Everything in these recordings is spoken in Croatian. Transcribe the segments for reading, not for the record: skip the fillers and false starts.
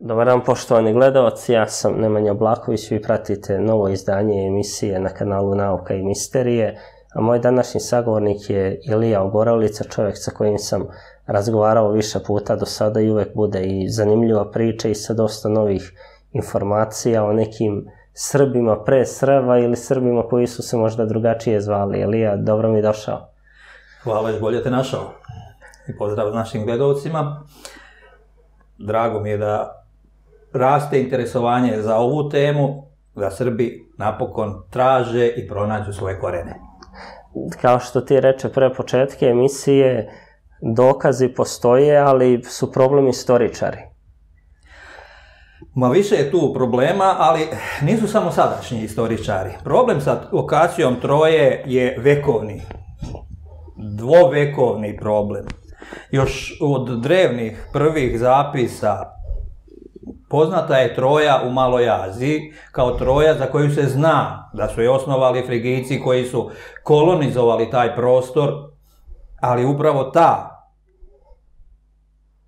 Dobar dan poštovani gledalci, ja sam Nemanja Blaković, vi pratite novo izdanje emisije na kanalu Nauka i Misterije, a moj današnji sagovornik je Ilija Ogorovlica, čovjek sa kojim sam razgovarao više puta do sada i uvek bude i zanimljiva priča i sa dosta novih informacija o nekim Srbima pre Srba ili Srbima koji su se možda drugačije zvali. Ilija, dobro mi došao. Hvala, još bolje te našao i pozdrav našim gledalcima. Drago mi je da raste interesovanje za ovu temu, da Srbi napokon traže i pronađu svoje korene. Kao što ti reče pre početka emisije, dokazi postoje, ali su problem istoričari. Ma više je tu problema, ali nisu samo sadašnji istoričari. Problem sa lokacijom Troje je vekovni, dvovekovni problem. Još od drevnih prvih zapisa poznata je Troja u Maloj Aziji kao Troja za koju se zna da su je osnovali Frigijci koji su kolonizovali taj prostor, ali upravo ta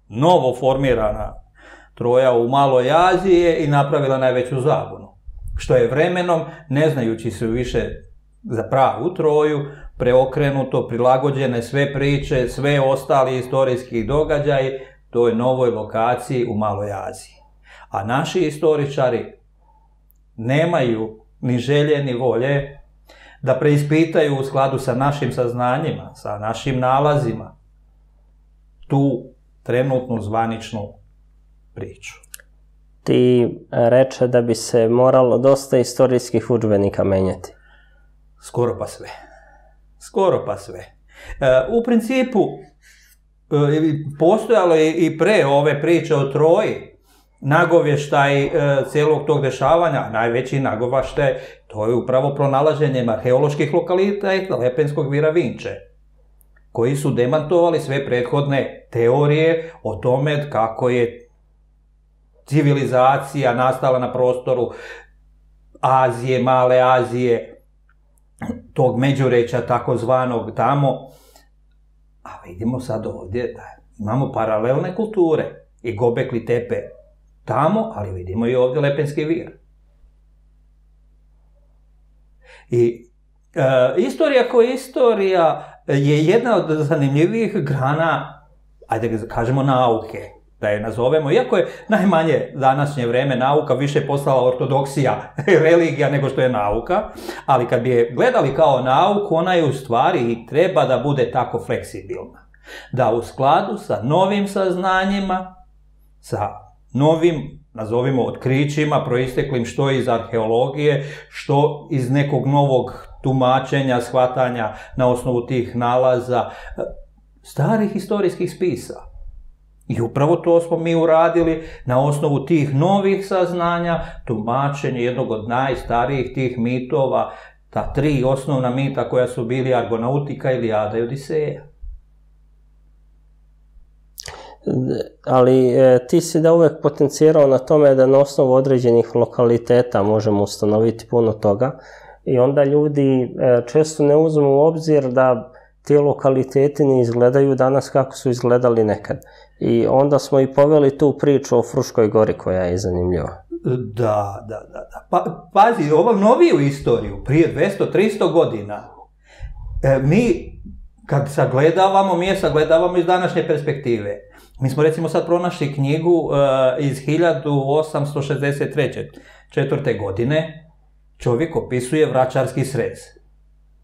novo formirana Troja u Maloj Aziji je i napravila najveću zabunu, što je vremenom, ne znajući se više za pravu Troju, preokrenuto, prilagođene sve priče, sve ostali istorijski događaj toj novoj lokaciji u Maloj Aziji. A naši istoričari nemaju ni želje ni volje da preispitaju u skladu sa našim saznanjima, sa našim nalazima tu trenutnu zvaničnu priču. Ti reče da bi se moralo dosta istorijskih udžbenika menjati. Skoro pa sve. Skoro pa sve. U principu, postojalo je i pre ove priče o Troji, nagovještaj celog tog dešavanja, najveći nagovještaj, to je upravo pronalaženjem arheoloških lokaliteta Lepenskog vira Vinče, koji su demantovali sve prethodne teorije o tome kako je civilizacija nastala na prostoru Azije, Male Azije, tog međureća takozvanog tamo, a vidimo sad ovdje da imamo paralelne kulture i Gobekli Tepe tamo, ali vidimo i ovdje Lepenski vir. I istorija koja istorija je jedna od zanimljivijih grana, ajde ga kažemo nauke, da je nazovemo, iako je najmanje današnje vreme nauka više postala ortodoksija, religija, nego što je nauka, ali kad bi je gledali kao nauku, ona je u stvari i treba da bude tako fleksibilna. Da u skladu sa novim saznanjima, sa novim, nazovimo, otkrićima, proisteklim što iz arheologije, što iz nekog novog tumačenja, shvatanja na osnovu tih nalaza, starih istorijskih spisa. I upravo to smo mi uradili na osnovu tih novih saznanja, tumačenje jednog od najstarijih tih mitova, ta tri osnovna mita koja su bili Argonautika, Ilijada i Odiseja. Ali ti si da uvek potencirao na tome da na osnovu određenih lokaliteta možemo ustanoviti puno toga i onda ljudi često ne uzmu u obzir da te lokaliteti ne izgledaju danas kako su izgledali nekad. I onda smo i poveli tu priču o Fruškoj gori koja je zanimljiva. Da. Pazi, ovu noviju istoriju, prije 200-300 godina, mi kad sagledavamo, mi je sagledavamo iz današnje perspektive. Mi smo recimo sad pronašli knjigu iz 1863. četvrte godine, čovjek opisuje Vračarski srez.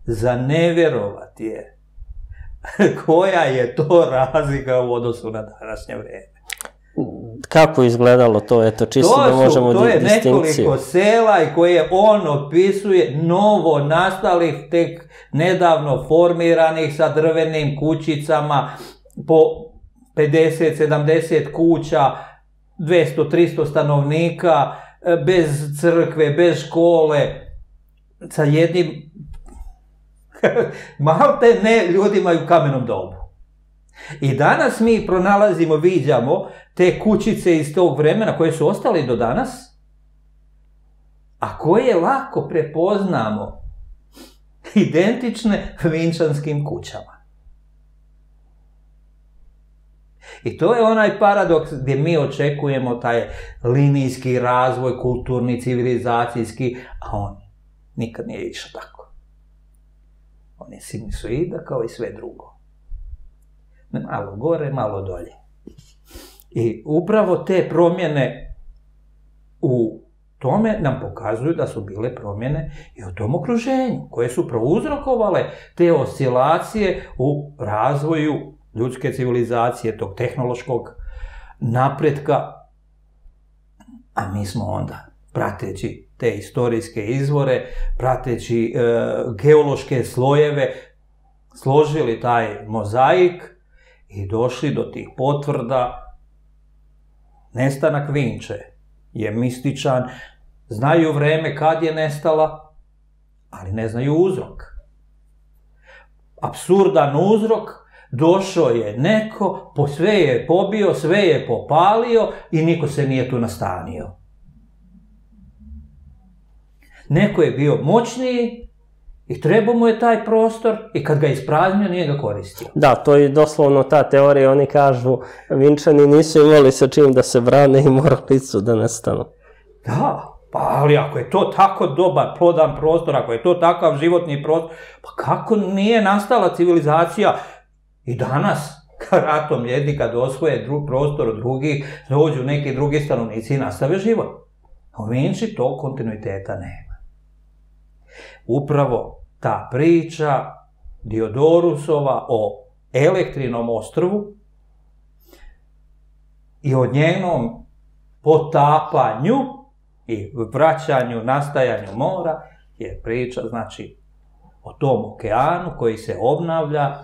Za nevjerovati je koja je to razlika u odnosu na današnje vrijeme. Kako je izgledalo to, eto, čisto da možemo distinkciju. To je nekoliko sela koje on opisuje novo nastalih, tek nedavno formiranih sa drvenim kućicama po 50-70 kuća, 200-300 stanovnika, bez crkve, bez škole, sa jednim malte ne ljudima u kamenom dobu. I danas mi pronalazimo, viđamo te kućice iz tog vremena koje su ostali do danas, a koje lako prepoznamo identične vinčanskim kućama. I to je onaj paradoks gdje mi očekujemo taj linijski razvoj, kulturni, civilizacijski, a on nikad nije išao tako. On je sinusoida kao i sve drugo. Malo gore, malo dolje. I upravo te promjene u tome nam pokazuju da su bile promjene i u tom okruženju, koje su prouzrokovale te oscilacije u razvoju ljudske civilizacije, tog tehnološkog napretka, a mi smo onda, prateći te historijske izvore, prateći geološke slojeve, složili taj mozaik i došli do tih potvrda. Nestanak Vinče je mističan, znaju vreme kad je nestala, ali ne znaju uzrok. Apsurdan uzrok. Došao je neko, sve je pobio, sve je popalio i niko se nije tu nastanio. Neko je bio moćniji i trebao mu je taj prostor i kad ga ispraznio nije ga koristio. Da, to je doslovno ta teorija, oni kažu Vinčani nisu imali sa čim da se brane i morali su da nestanu. Da. Pa, ali ako je to tako dobar, plodan prostor, ako je to takav životni prostor, pa kako nije nastala civilizacija i danas, kad ratom jedni, kad osvoje prostor od drugih, dođu neki drugi stanovnici i nastave život. A u Vinči tog kontinuiteta nema. Upravo ta priča Diodorusova o Elektrinom ostrvu i o njenom potapanju i vraćanju, nastajanju mora je priča, znači, o tom okeanu koji se obnavlja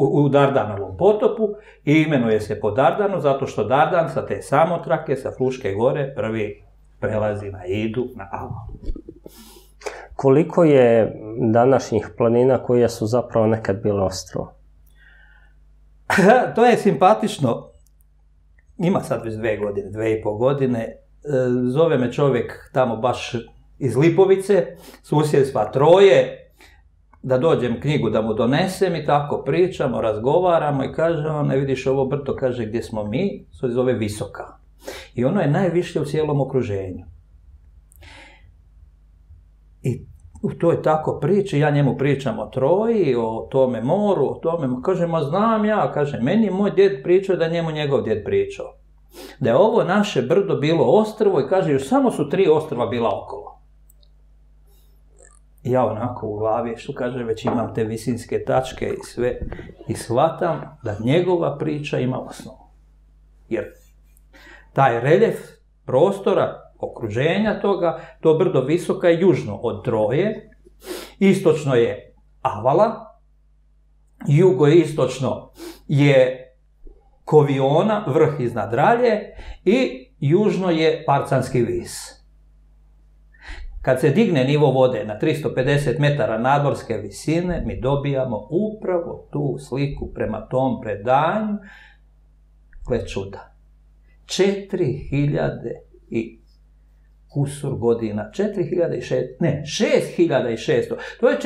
u Dardanovom potopu i imenuje se po Dardanu zato što Dardan sa te samotrake, sa Fruške gore, prvi prelazi na Idu, na Alu. Koliko je današnjih planina koje su zapravo nekad bile ostrvo? To je simpatično. Ima sad već 2 godine, 2,5 godine. Zove me čovjek tamo baš iz Lipovice, susjedstva Troje, da dođem knjigu da mu donesem i tako pričamo, razgovaramo i kaže on, ne vidiš ovo brdo, kaže gdje smo mi, se zove Visoka. I ono je najviše u cijelom okruženju. I u toj tako priči, ja njemu pričam o Troji, o tome moru, o tome, kaže, ma znam ja, kaže, meni moj djed pričao da njemu njegov djed pričao. Da je ovo naše brdo bilo ostrvo i kaže, još samo su 3 ostrva bila okolo. Ja onako u glavi, što kaže, već imam te visinske tačke i sve, i shvatam da njegova priča ima osnovu. Jer taj reljef prostora, okruženja toga, to brdo Visoka je južno od Troje, istočno je Avala, jugoistočno je Koviona, vrh iznad Ralje, i južno je Parcanski vis. Kad se digne nivo vode na 350 metara nadmorske visine, mi dobijamo upravo tu sliku prema tom predanju. Gle čuda. 6.600, to je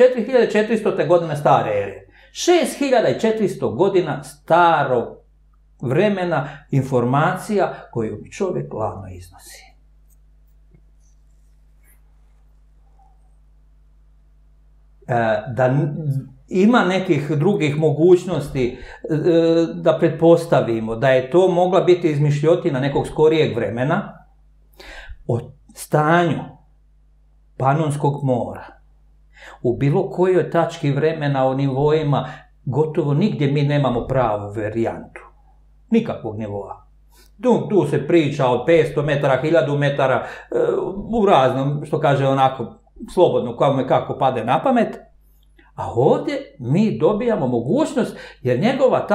4.400. godine stare ere. 6.400 godina starog vremena informacija koju mi čovjek glavno iznosi. Da ima nekih drugih mogućnosti da pretpostavimo da je to mogla biti izmišljotina nekog skorijeg vremena o stanju Panonskog mora. U bilo kojoj tački vremena o nivoima gotovo nigdje mi nemamo pravu varijantu. Nikakvog nivoa. Tu se priča od 500 metara, 1000 metara, u raznom, što kaže onako, slobodno, kao me kako pade na pamet, a ovdje mi dobijamo mogućnost, jer njegova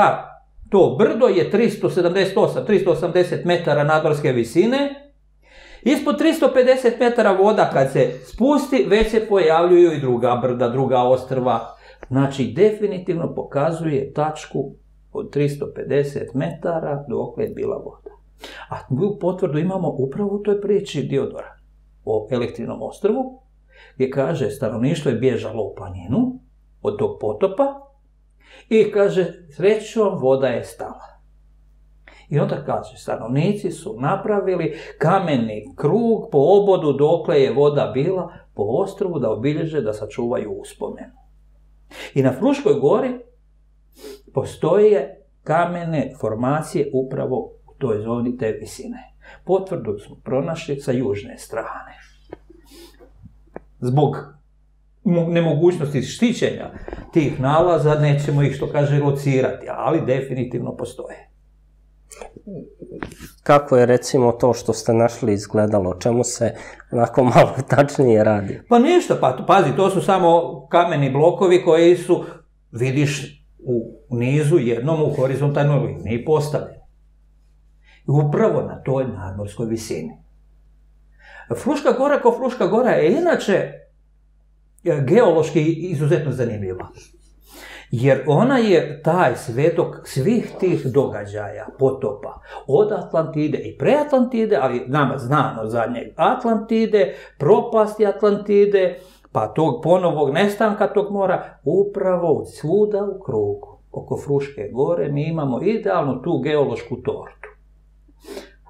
to brdo je 380 metara nadmorske visine, ispod 350 metara voda kad se spusti, već se pojavljuju i druga brda, druga ostrva. Znači, definitivno pokazuje tačku od 350 metara dokle je bila voda. A tu potvrdu imamo upravo u toj priči Diodora o Elektrinom ostrvu, gdje kaže stanovništvo je bježalo u planinu od tog potopa I kaže, srećom voda je stala. I onda kaže, stanovnici su napravili kameni krug po obodu dokle je voda bila po ostrvu da obilježe, da sačuvaju uspomenu. I na Fruškoj gori postoje kamene formacije upravo u toj zoni te visine. Potvrdu smo pronašli sa južne strane. Zbog nemogućnosti štićenja tih nalaza nećemo ih, što kaže, locirati, ali definitivno postoje. Kako je, recimo, to što ste našli izgledalo? O čemu se onako malo tačnije radi? Pa ništa, pa pazi, to su samo kameni blokovi koji su, vidiš, u nizu jednom u horizontalnoj liniji postavljeni. Upravo na toj nadmorskoj visini. Fruška gora kao Fruška gora je inače geološki izuzetno zanimljiva. Jer ona je taj svedok svih tih događaja, potopa, od Atlantide i preatlantide, ali nama znano zadnjeg Atlantide, propasti Atlantide, pa tog ponovog nestanka tog mora, upravo svuda u krugu. Oko Fruške gore mi imamo idealnu tu geološku tortu.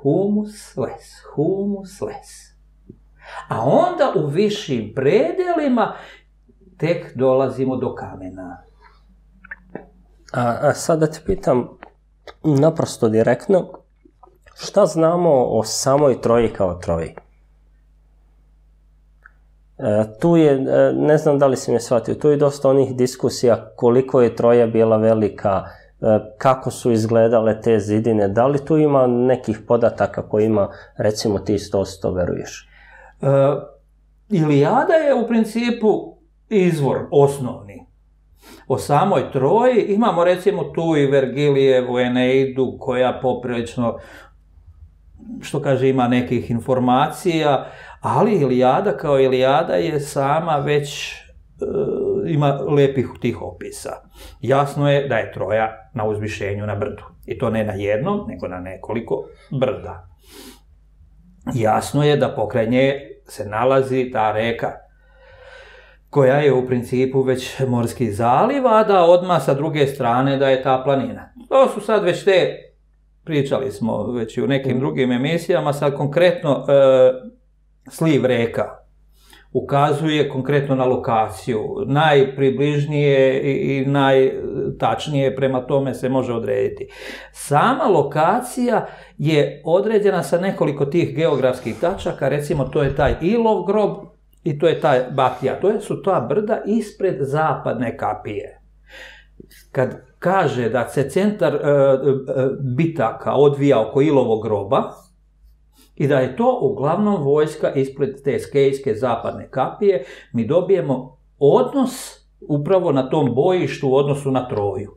Humus, les, humus, les. A onda u višim predelima tek dolazimo do kamena. A sad da te pitam naprosto direktno, šta znamo o samoj Troji kao Troji? Tu je, ne znam da li si me shvatio, tu je dosta onih diskusija koliko je Troja bila velika, kako su izgledale te zidine, da li tu ima nekih podataka kojima, recimo, ti 100% veruješ? Ilijada je u principu izvor osnovni. O samoj Troji imamo, recimo, tu i Vergilijevu Eneidu, koja poprilično, što kaže, ima nekih informacija, ali Ilijada kao Ilijada je sama već, ima lepih tih opisa. Jasno je da je Troja na uzvišenju na brdu. I to ne na jednom, nego na nekoliko brda. Jasno je da pokraj nje se nalazi ta reka koja je u principu već morski zaliv, a da odmah sa druge strane da je ta planina. To su sad već te, pričali smo već i u nekim drugim emisijama, sad konkretno sliv reka ukazuje konkretno na lokaciju, najpribližnije i najtačnije prema tome se može odrediti. Sama lokacija je određena sa nekoliko tih geografskih tačaka, recimo to je taj Ilov grob i to je taj Baklja, to su ta brda ispred zapadne Kapije. Kad kaže da se centar bitaka odvija oko Ilovog groba, i da je to uglavnom vojska ispred te Skejske zapadne Kapije, mi dobijemo odnos upravo na tom bojištu u odnosu na Troju.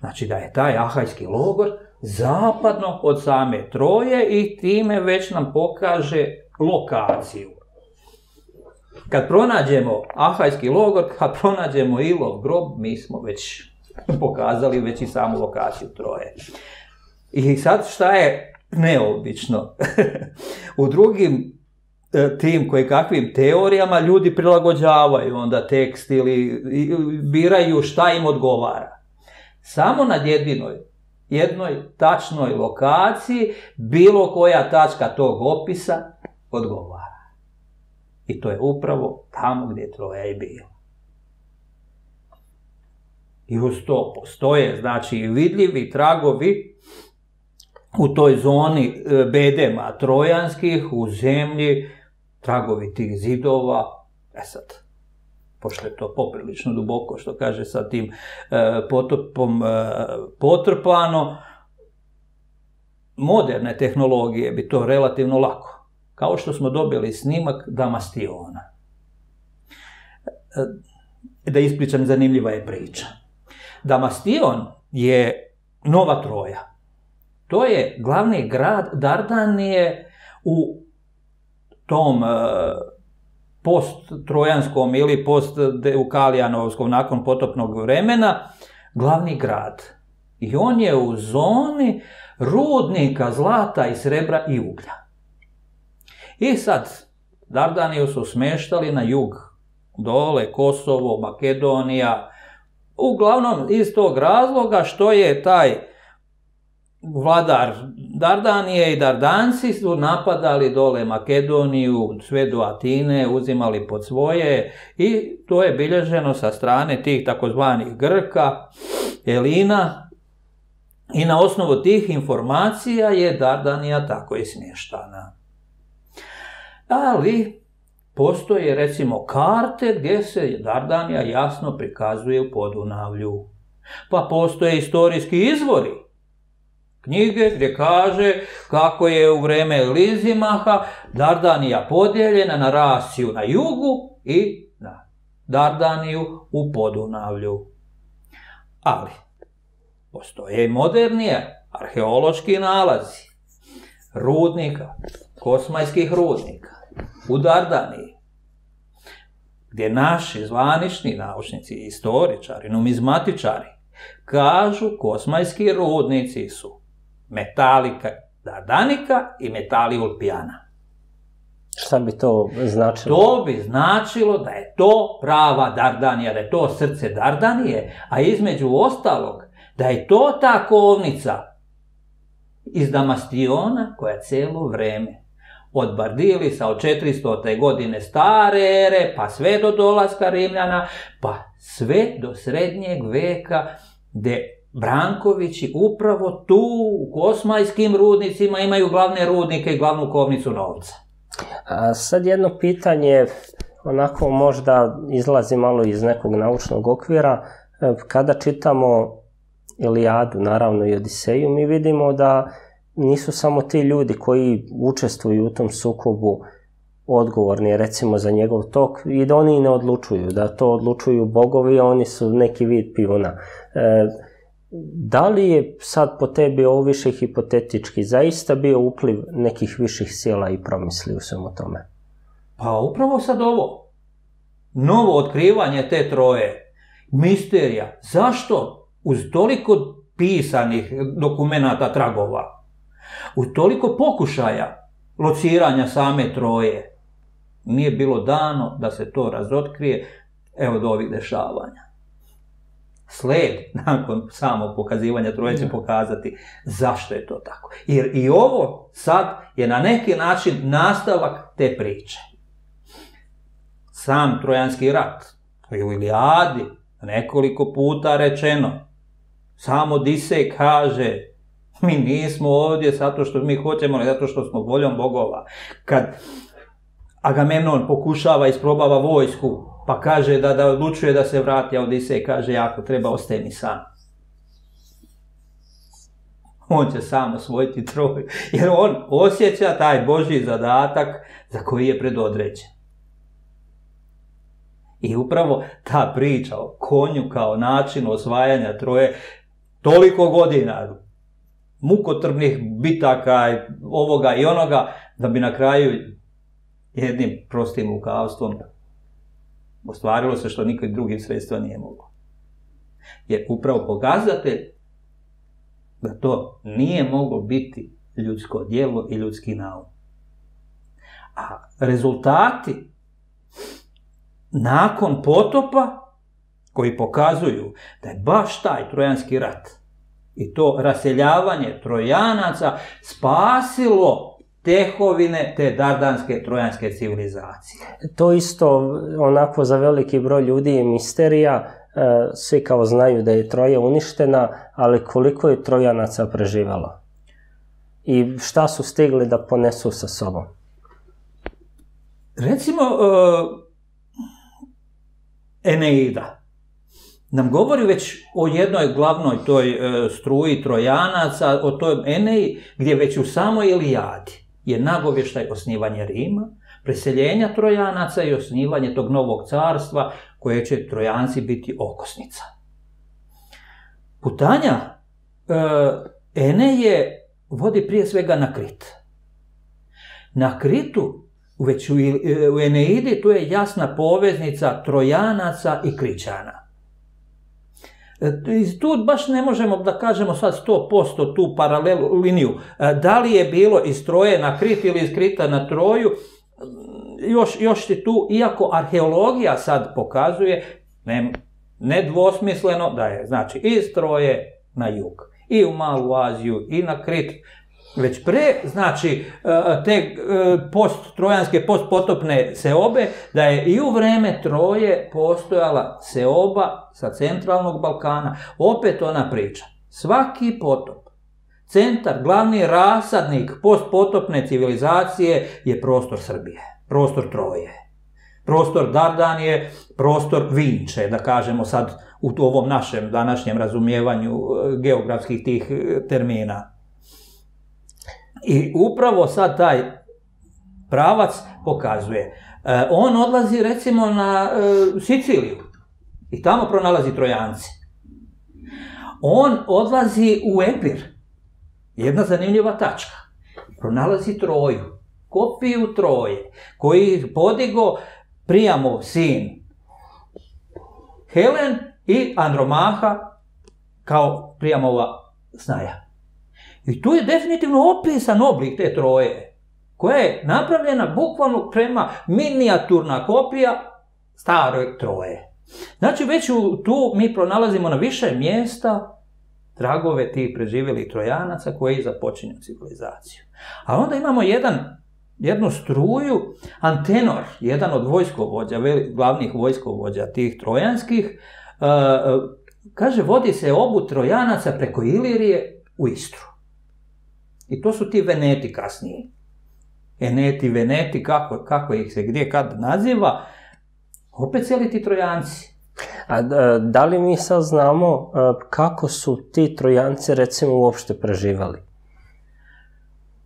Znači da je taj Ahajski logor zapadno od same Troje i time već nam pokaže lokaciju. Kad pronađemo Ahajski logor, kad pronađemo Ilov grob, mi smo već pokazali već i samu lokaciju Troje. I sad šta je neobično? U drugim tim kojekakvim teorijama ljudi prilagođavaju onda tekst ili biraju šta im odgovara. Samo na jednoj tačnoj lokaciji bilo koja tačka tog opisa odgovara. I to je upravo tamo gdje Troja i bila. I uz to postoje, znači, vidljivi tragovi u toj zoni bedema trojanskih, u zemlji, tragovi tih zidova. E sad, pošto je to poprilično duboko, što kaže, sa tim potopom potrpano, moderne tehnologije bi to relativno lako. Kao što smo dobili snimak Damastiona. Da ispričam, zanimljiva je priča. Damastion je nova Troja. To je glavni grad Dardanije u tom post-trojanskom ili post-deukalijanovskom, nakon potopnog vremena, glavni grad. I on je u zoni rudnika zlata i srebra i uglja. I sad, Dardaniju su smeštali na jug, dole Kosovo, Makedonija, Uglavnom iz tog razloga što je taj vladar Dardanije i Dardanci su napadali dole Makedoniju, sve do Atine, uzimali pod svoje i to je bilježeno sa strane tih takozvanih Grka, Elina i na osnovu tih informacija je Dardanija tako i smještana. Ali postoje recimo karte gdje se Dardanija jasno prikazuje u Podunavlju. Pa postoje historijski izvori, knjige gdje kaže kako je u vrijeme Lizimaha Dardanija podijeljena na Rasiju na jugu i na Dardaniju u Podunavlju. Ali postoje i modernije arheološki nalazi rudnika, kosmajskih rudnika u Dardaniji, gdje naši zvanični naučnici, historičari, numizmatičari kažu kosmajski rudnici su metalika Dardanika i metali Ulpijana. Šta bi to značilo? To bi značilo da je to prava Dardanija, da je to srce Dardanije, a između ostalog da je to ta kovnica iz Damastiona koja cijelo vrijeme od Bardilisa, od 400. godine stare ere, pa sve do dolaska Rimljana, pa sve do srednjeg veka, gdje Brankovići upravo tu u kosmajskim rudnicima imaju glavne rudnike i glavnu kovnicu novca. A sad jedno pitanje, onako možda izlazi malo iz nekog naučnog okvira. Kada čitamo Ilijadu, naravno i Odiseju, mi vidimo da nisu samo ti ljudi koji učestvuju u tom sukobu odgovorni, recimo, za njegov tok i da oni ne odlučuju, da to odlučuju bogovi, a oni su neki vid pijuna. Da li je sad po tebi ovo više hipotetički zaista bio upliv nekih viših sila i promisli u svemu tome? Pa upravo sad ovo. Novo otkrivanje te troje. Misterija. Zašto? Uz toliko pisanih dokumenata tragova. U toliko pokušaja lociranja same troje nije bilo dano da se to razotkrije, evo, do ovih dešavanja. Sled nakon samog pokazivanja troje će pokazati zašto je to tako. Jer i ovo sad je na neki način nastavak te priče. Sam Trojanski rat, koji je u Ilijadi nekoliko puta rečeno, sam Odisej kaže: mi nismo ovdje zato što mi hoćemo, ali zato što smo voljom bogova. Kad Agamemnon pokušava, isprobava vojsku, pa kaže da odlučuje da se vrati, a Odisej kaže: ako treba, ostaje mi sam. On će sam osvojiti Troju, jer on osjeća taj božji zadatak za koji je predodređen. I upravo ta priča o konju kao načinu osvajanja Troje, toliko godina mukotrpnih bitaka, ovoga i onoga, da bi na kraju jednim prostim lukavstvom ostvarilo se što nikad drugim sredstva nije moglo. Jer upravo pokazatelj da to nije moglo biti ljudsko djelo i ljudski naum. A rezultati nakon potopa koji pokazuju da je baš taj Trojanski rat i to raseljavanje Trojanaca spasilo tekovine te dardanske trojanske civilizacije. To isto onako za veliki broj ljudi je misterija. Svi kao znaju da je Troja uništena, ali koliko je Trojanaca preživjelo? I šta su stigli da ponesu sa sobom? Recimo Eneida nam govori već o jednoj glavnoj toj struji Trojanaca, o toj Eneji, gdje već u samoj Ilijadi je nagovještaj osnivanje Rima, preseljenja Trojanaca i osnivanje tog novog carstva koje će Trojanci biti okosnica. Putanja Eneje vodi prije svega na Krit. Na Kritu, već u Eneidi, tu je jasna poveznica Trojanaca i Krićana. Tu baš ne možemo da kažemo sad 100% tu paralelu liniju. Da li je bilo iz Troje na Krit ili iz Krita na Troju, još ti tu, iako arheologija sad pokazuje, nedvosmisleno da je, znači, iz Troje na jug, i u Malu Aziju, i na Krit, već pre, znači, te post-trojanske, post-potopne seobe, da je i u vreme Troje postojala seoba sa centralnog Balkana. Opet ona priča, svaki potop, centar, glavni rasadnik post-potopne civilizacije je prostor Srbije, prostor Troje, prostor Dardanije, prostor Vinče, da kažemo sad u ovom našem današnjem razumijevanju geografskih tih termina. I upravo sad taj pravac pokazuje. On odlazi recimo na Siciliju i tamo pronalazi Trojance. On odlazi u Epir, jedna zanimljiva tačka. Pronalazi Troju, kopiju Troje, koji podigo Prijamov sin Helen i Andromaha kao Prijamova snaja. I tu je definitivno opisan oblik te Troje, koja je napravljena bukvalno prema minijaturna kopija stare Troje. Znači već tu mi pronalazimo na više mjesta tragove tih preživjelih Trojanaca koji započinju civilizaciju. A onda imamo jednu struju, Antenor, jedan od vojskovođa, glavnih vojskovođa tih trojanskih, kaže vodi se obu Trojanaca preko Ilirije u Istru. I to su ti Veneti kasnije. Eneti, Veneti, kako ih se gdje kad naziva, opet cijeli ti Trojanci. A da li mi sad znamo kako su ti Trojanci recimo uopšte preživali?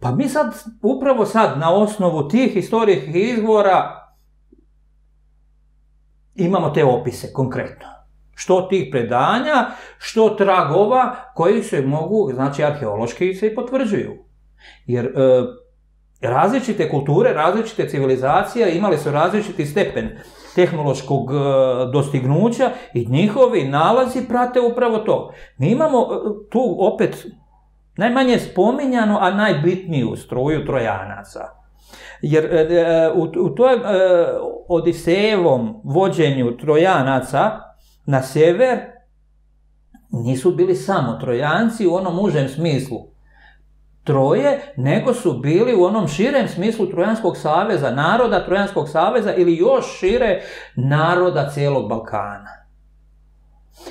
Pa mi sad, upravo sad, na osnovu tih historijskih izvora imamo te opise konkretno. Što tih predanja, što tragova koji se mogu, znači arheološki se i potvrđuju. Jer različite kulture, različite civilizacije imali su različiti stepen tehnološkog dostignuća i njihovi nalazi prate upravo to. Mi imamo tu opet najmanje spominjanu, a najbitniju struju Trojanaca. Jer u toj Odisejevom vođenju Trojanaca na sever nisu bili samo Trojanci u onom užem smislu Troje, nego su bili u onom širem smislu Trojanskog saveza, naroda Trojanskog saveza ili još šire naroda cijelog Balkana.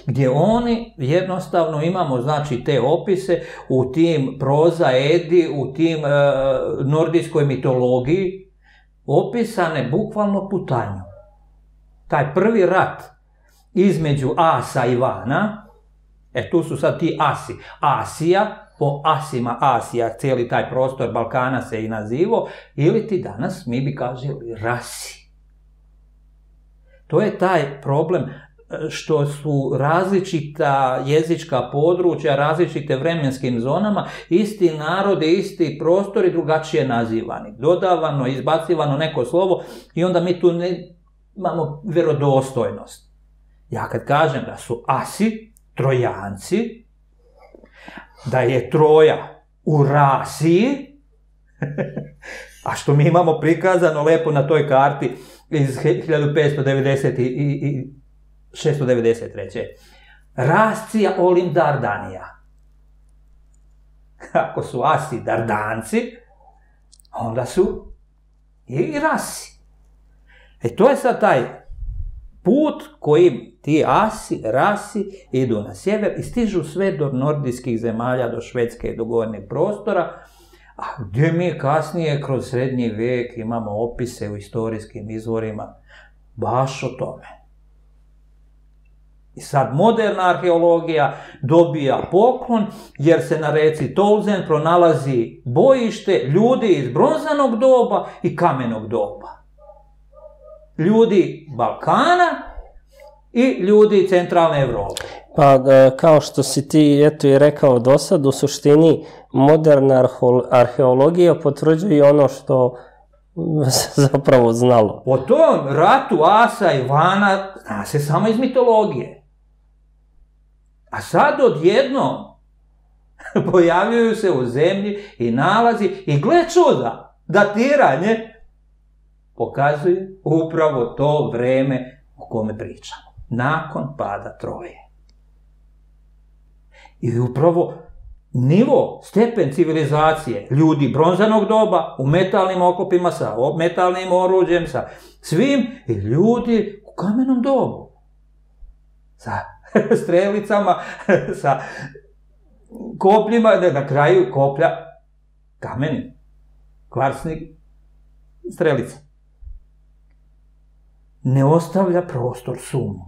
Gdje oni jednostavno imamo znači te opise u tim prozaedi, u tim nordijskoj mitologiji opisane bukvalno putanju. Taj prvi rat između Asa i Vana, tu su sad ti Asi, Asija, po Asima Asija, cijeli taj prostor Balkana se i nazivo, ili ti danas mi bi kaželi rasi. To je taj problem što su različita jezička područja, različite vremenskim zonama, isti narode, isti prostori drugačije nazivani. Dodavano, izbacivano neko slovo i onda mi tu imamo vjerodostojnost. Ja kad kažem da su Asi, Trojanci, da je Troja u Rasiji, a što mi imamo prikazano lepo na toj karti iz 1590 i 693. Rascija Olim Dardanija. Ako su Asi Dardanci, onda su i Rasi. E to je sad taj put kojim ti Asi, Rasi idu na sjever i stižu sve do nordijskih zemalja, do Švedske i do gornjeg prostora, a gdje mi kasnije kroz srednji vijek imamo opise u historijskim izvorima baš o tome. I sad moderna arheologija dobija poklon jer se na reci Tolzen pronalazi bojište ljudi iz bronzanog doba i kamenog doba. Ljudi Balkana i ljudi centralne Evrope. Pa kao što si ti eto i rekao do sad, u suštini moderna arheologija potvrđuje ono što se zapravo znalo. O tom ratu Asa i Vana zna se samo iz mitologije. A sad odjedno pojavljuju se u zemlji i nalazi i gle čuda, datiranje pokazuje upravo to vreme o kome pričamo. nakon pada Troje. I upravo nivo, stepen civilizacije ljudi bronzanog doba u metalnim okopima, sa metalnim oruđem, sa svim, i ljudi u kamenom dobu. Sa strelicama, sa kopljima, na kraju koplja kameni, kvarsni strelica. Ne ostavlja prostor sumnje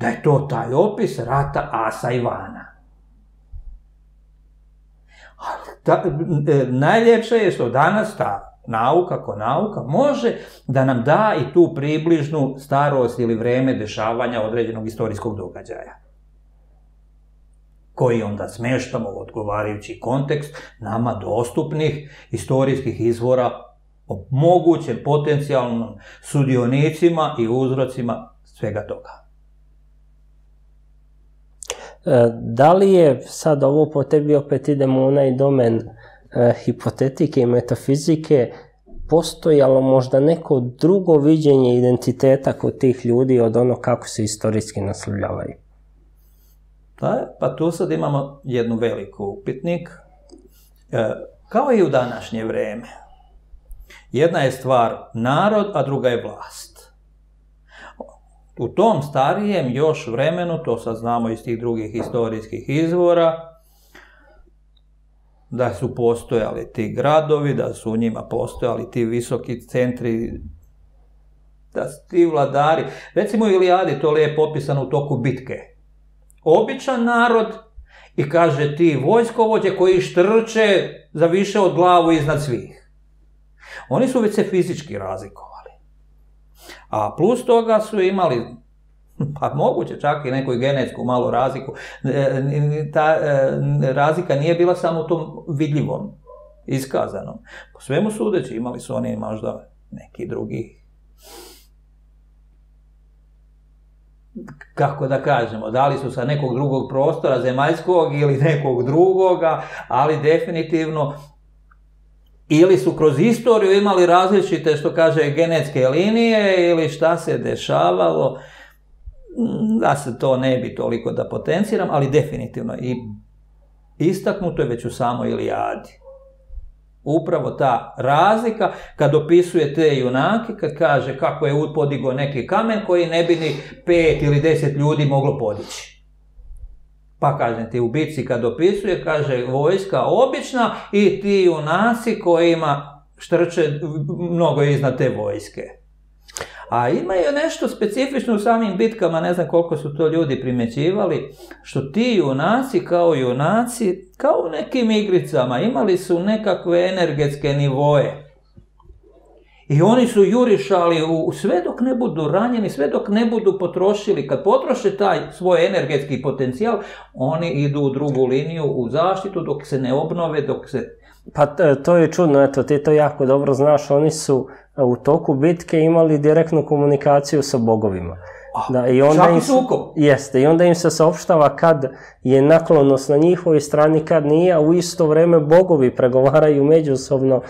da je to taj opis rata Asa i Vana. Najljepše je što danas ta nauka, ko nauka, može da nam da i tu približnu starost ili vreme dešavanja određenog istorijskog događaja, koji onda smeštamo u odgovarajući kontekst nama dostupnih istorijskih izvora o mogućem potencijalnom sudionicima i uzrocima svega toga. Da li je sad ovo po tebi, opet idemo u onaj domen hipotetike i metafizike, postojalo možda neko drugo viđenje identiteta kod tih ljudi od ono kako se istorijski naslovljavaju? Pa tu sad imamo jednu veliku upitnik, kao i u današnje vreme. Jedna je stvar narod, a druga je vlast. U tom starijem još vremenu, to sad znamo iz tih drugih historijskih izvora, da su postojali ti gradovi, da su u njima postojali ti visoki centri, da su ti vladari. Recimo u Ilijadi to je popisano u toku bitke. Običan narod i kaže ti vojskovođe koji štrče za više od glavu iznad svih. Oni su već se fizički razlikovali. A plus toga su imali, pa moguće čak i neku genetsku malu razliku, ta razlika nije bila samo u tom vidljivom, iskazanom. Po svemu sudeći imali su oni možda neki drugi, kako da kažemo, da li su sa nekog drugog prostora, zemaljskog ili nekog drugoga, ali definitivno ili su kroz istoriju imali različite, što kaže, genetske linije ili šta se dešavalo, da se to ne bi toliko da potenciram, ali definitivno i istaknuto je već u samoj Ilijadi. Upravo ta razlika, kad opisuje te junake, kad kaže kako je podigao neki kamen koji ne bi ni 5 ili 10 ljudi moglo podići. Pa kažem ti, u bitci kad opisuje, kaže vojska obična i ti junaci kojima štrče mnogo iznad te vojske. A imaju nešto specifično u samim bitkama, ne znam koliko su to ljudi primjećivali, što ti junaci kao junaci, kao u nekim igricama, imali su nekakve energetske nivoje. I oni su jurišali sve dok ne budu ranjeni, sve dok ne budu potrošili. Kad potroše taj svoj energetski potencijal, oni idu u drugu liniju, u zaštitu, dok se ne obnove, dok se... Pa to je čudno, eto, ti to jako dobro znaš, oni su u toku bitke imali direktnu komunikaciju sa bogovima. Čak i sukob. Jeste, i onda im se saopštava kad je naklonost na njihovoj strani, kad nije, a u isto vreme bogovi pregovaraju međusobno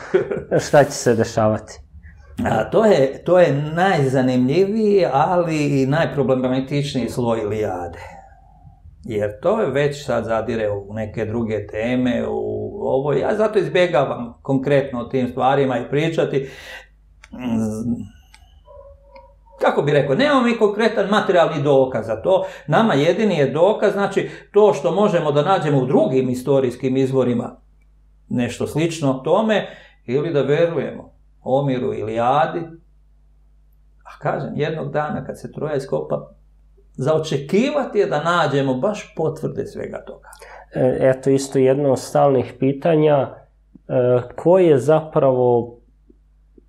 šta će se dešavati. To je najzanimljiviji, ali i najproblematičniji sloj Ilijade. Jer to je već sad zadire u neke druge teme, u ovo. Ja zato izbjegavam konkretno o tim stvarima i pričati. Kako bi rekao, nemamo mi konkretan materijalni dokaz za to. Nama jedini je dokaz, znači to što možemo da nađemo u drugim istorijskim izvorima nešto slično tome, ili da verujemo Omiru Ilijadi, a kažem, jednog dana kad se Troja iskopa, zaočekivati je da nađemo baš potvrde svega toga. Eto, isto jedno od stalnih pitanja, ko je zapravo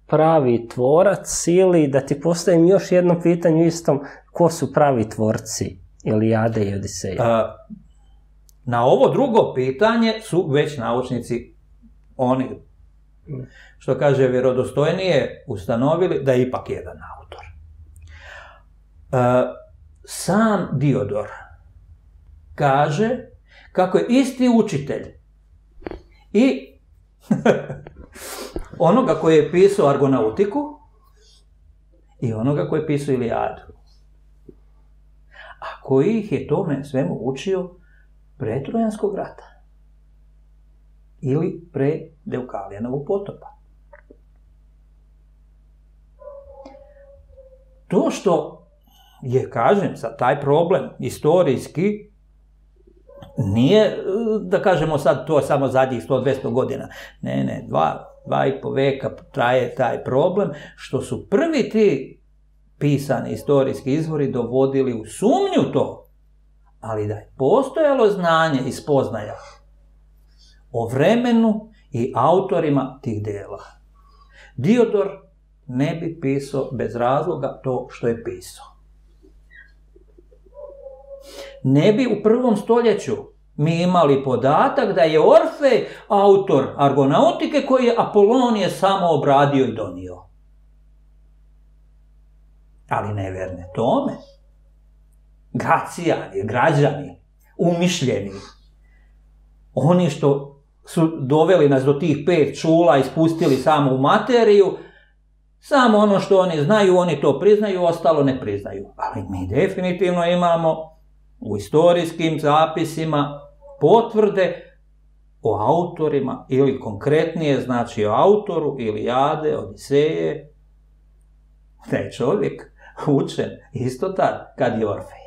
pravi tvorac, ili da ti postavim još jedno pitanje istom, ko su pravi tvorci Ilijade i Odiseje? Na ovo drugo pitanje su već naučnici, oni, što kaže, vjerodostojnije ustanovili da je ipak jedan autor. Sam Diodor kaže kako je isti učitelj i onoga koji je pisao Argonautiku i onoga koji je pisao Ilijadu. koji ih je tome svemu učio pre Trojanskog rata ili pre Deukalijanovog potopa. To što je, kažem, sad taj problem istorijski nije, da kažemo sad, to je samo zadnjih 100-200 godina. Ne, ne, dva i po veka traje taj problem, što su prvi ti pisani istorijski izvori dovodili u sumnju to, ali da je postojalo znanje i spoznaja o vremenu i autorima tih dela. Diodor ne bi pisao bez razloga to što je pisao. Ne bi u prvom stoljeću mi imali podatak da je Orfej autor Argonautike koji je Apolonije samo obradio i donio. Ali nevjerne tome, Gracijani, građani, umišljeni, oni što su doveli nas do tih 5 čula i spustili samo u materiju, samo ono što oni znaju, oni to priznaju, ostalo ne priznaju. Ali mi definitivno imamo u istorijskim zapisima potvrde o autorima, ili konkretnije, znači o autoru Ilijade, Odiseje, da je čovjek učen isto tad kad je Orfej.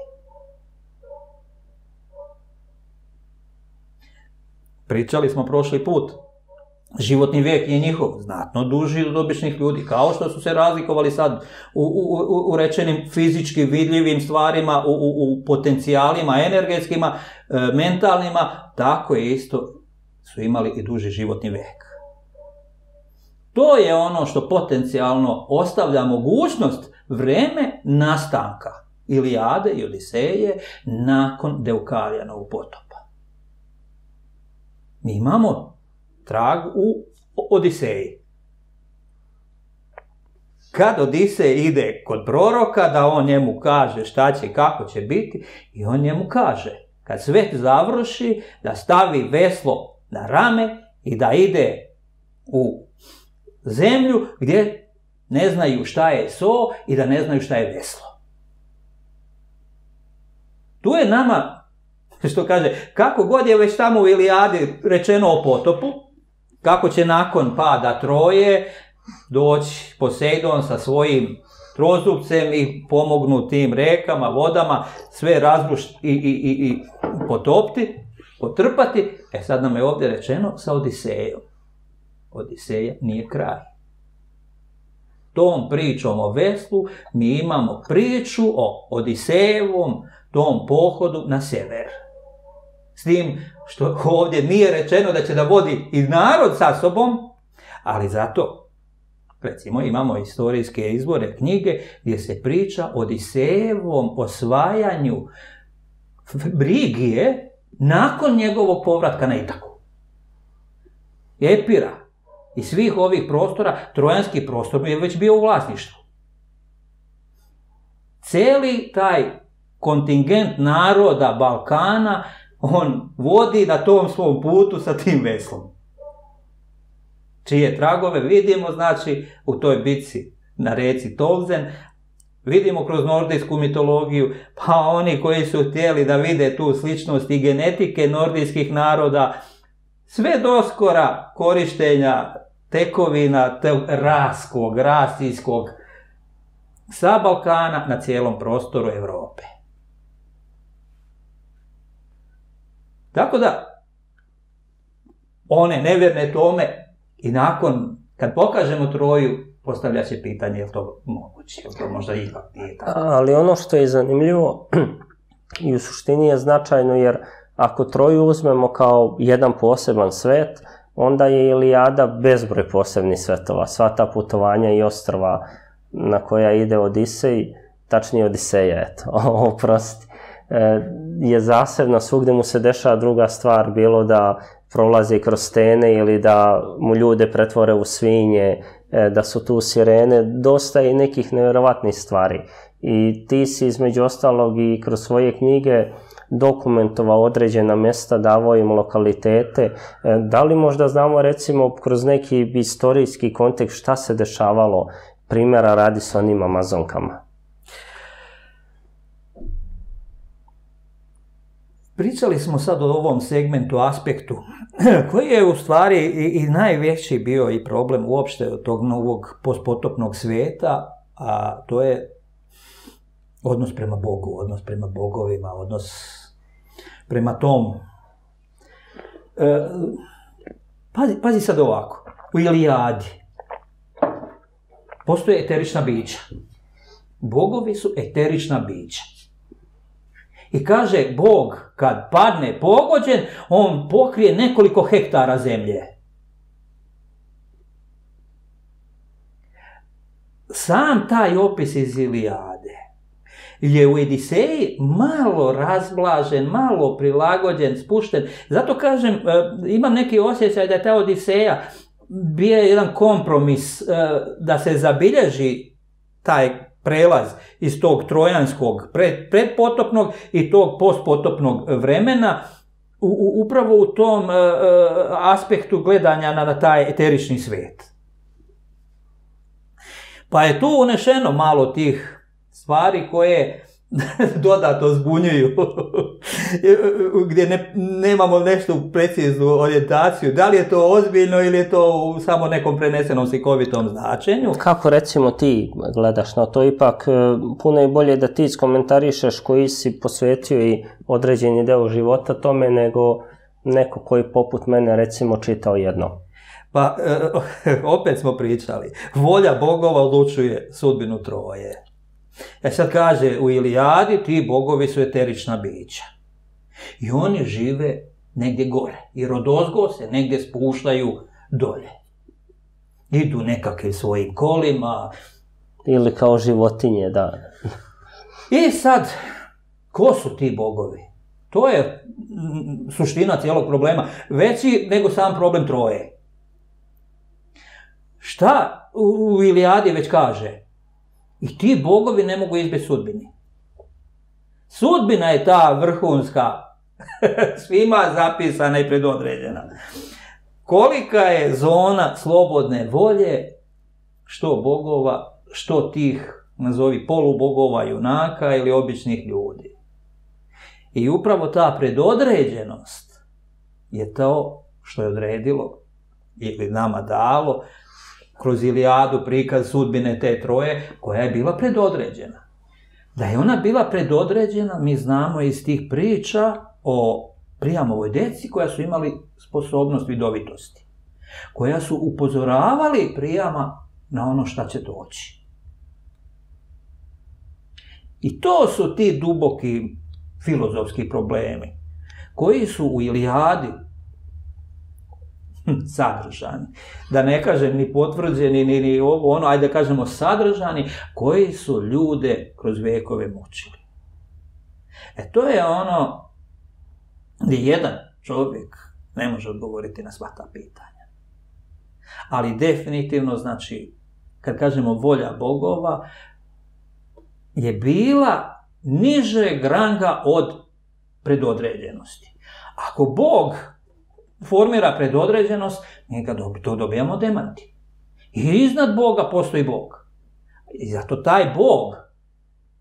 Pričali smo prošli put, životni vijek je njihov znatno duži od običnih ljudi, kao što su se razlikovali sad u rečenim fizički vidljivim stvarima, u potencijalima, energetskima, mentalnima, tako je isto su imali i duži životni vijek. To je ono što potencijalno ostavlja mogućnost vreme nastanka Ilijade i Odiseje nakon Deukalijanovog potopa. Mi imamo trag u Odiseji. Kad Odisej ide kod proroka da on njemu kaže šta će, kako će biti, i on njemu kaže kad svet završi da stavi veslo na rame i da ide u zemlju gdje ne znaju šta je so i da ne znaju šta je veslo. Tu je nama, što kaže, kako god je već tamo u Ilijadi rečeno o potopu, kako će nakon pada Troje doći Posejdon sa svojim trozubcem i pomognu tim rekama, vodama, sve razbušiti i potopiti, potrpati. E sad nam je ovdje rečeno sa Odisejom. Odiseja nije kraj. Tom pričom o veslu mi imamo priču o Odisejevom tom pohodu na sever. S tim što ovdje nije rečeno da će da vodi i narod sa sobom, ali zato, recimo, imamo istorijske izvore, knjige gdje se priča o Odisejevom osvajanju Brigije nakon njegovog povratka na Itaku. Epira i svih ovih prostora, trojanski prostor je već bio u vlasništvu. Celi taj kontingent naroda Balkana on vodi na tom svom putu sa tim veslom. Čije tragove vidimo, znači, u toj bitci na reci Tolzen, vidimo kroz nordijsku mitologiju, pa oni koji su htjeli da vide tu sličnost i genetike nordijskih naroda, sve doskora korištenja tekovina raskog, rasijskog sa Balkana na cijelom prostoru Evrope. Tako da, one nevjerne tome i nakon, kad pokažemo Troju, postavlja se pitanje je li to moguće, je li to možda ipak nije tako. Ali ono što je zanimljivo i u suštini je značajno, jer ako Troju uzmemo kao jedan poseban svet, onda je Ilijada bezbroj posebnih svetova. Sva ta putovanja i ostrva na koja ide Odisej, tačnije Odiseja, eto, oprosti, je zasebna, svugde mu se dešava druga stvar, bilo da prolazi kroz stene ili da mu ljude pretvore u svinje, da su tu sirene, dosta i nekih nevjerovatnih stvari. I ti si između ostalog i kroz svoje knjige dokumentovao određena mjesta, davao im lokalitete. Da li možda znamo, recimo, kroz neki istorijski kontekst šta se dešavalo, primjera radi s onim Amazonkama? Pričali smo sad o ovom segmentu, aspektu, koji je u stvari i najveći bio i problem uopšte od tog novog postpotopnog svijeta, a to je odnos prema Bogu, odnos prema bogovima, odnos prema tom. Pazi sad ovako, u Ilijadi postoje eterična bića. Bogovi su eterična bića. I kaže, Bog kad padne pogođen, on pokrije nekoliko hektara zemlje. Sam taj opis iz Ilijade je u Ediseji malo razblažen, malo prilagođen, spušten. Zato kažem, imam neki osjećaj da je ta Odiseja bio jedan kompromis da se zabilježi taj prelaz iz tog trojanskog predpotopnog i tog postpotopnog vremena upravo u tom aspektu gledanja na taj eterični svijet. Pa je tu unešeno malo tih stvari koje dodatno zbunjuju, gdje nemamo nešto preciznu orijentaciju. Da li je to ozbiljno ili je to u samo nekom prenesenom slikovitom značenju? Kako recimo ti gledaš na to, ipak puno je bolje da ti iskomentarišeš koji si posvetio i određeni deo života tome nego neko koji poput mene recimo čitao jedno. Pa opet smo pričali, volja bogova odlučuje sudbinu troje. E sad kaže, u Ilijadi ti bogovi su eterična bića i oni žive negdje gore, jer odozgo se negdje spuštaju dolje. Idu nekakvim svojim kolima. Ili kao životinje, da. I sad, ko su ti bogovi? To je suština cijelog problema, veći nego sam problem troje. Šta u Ilijadi već kaže? I ti bogovi ne mogu izbjeći sudbini. Sudbina je ta vrhunska, svima zapisana i predodređena. Kolika je zona slobodne volje, što bogova, što tih, nazovi, polubogova, junaka ili običnih ljudi. I upravo ta predodređenost je to što je odredilo ili nama dalo kroz Ilijadu prikaz sudbine te troje, koja je bila predodređena. Da je ona bila predodređena, mi znamo iz tih priča o Prijamovoj deci koja su imali sposobnost vidovitosti, koja su upozoravali Prijama na ono šta će doći. I to su ti duboki filozofski problemi, koji su u Ilijadi sadržani. Da ne kažem ni potvrđeni, ni ovo, ono, ajde kažemo sadržani, koji su ljude kroz vijekove mučili. E to je ono gdje jedan čovjek ne može odgovoriti na sva ta pitanja. Ali definitivno, znači, kad kažemo volja bogova, je bila nižeg ranga od predodređenosti. Ako Bog formira predodređenost, mi to dobijamo demanti. I iznad Boga postoji Bog. I zato taj Bog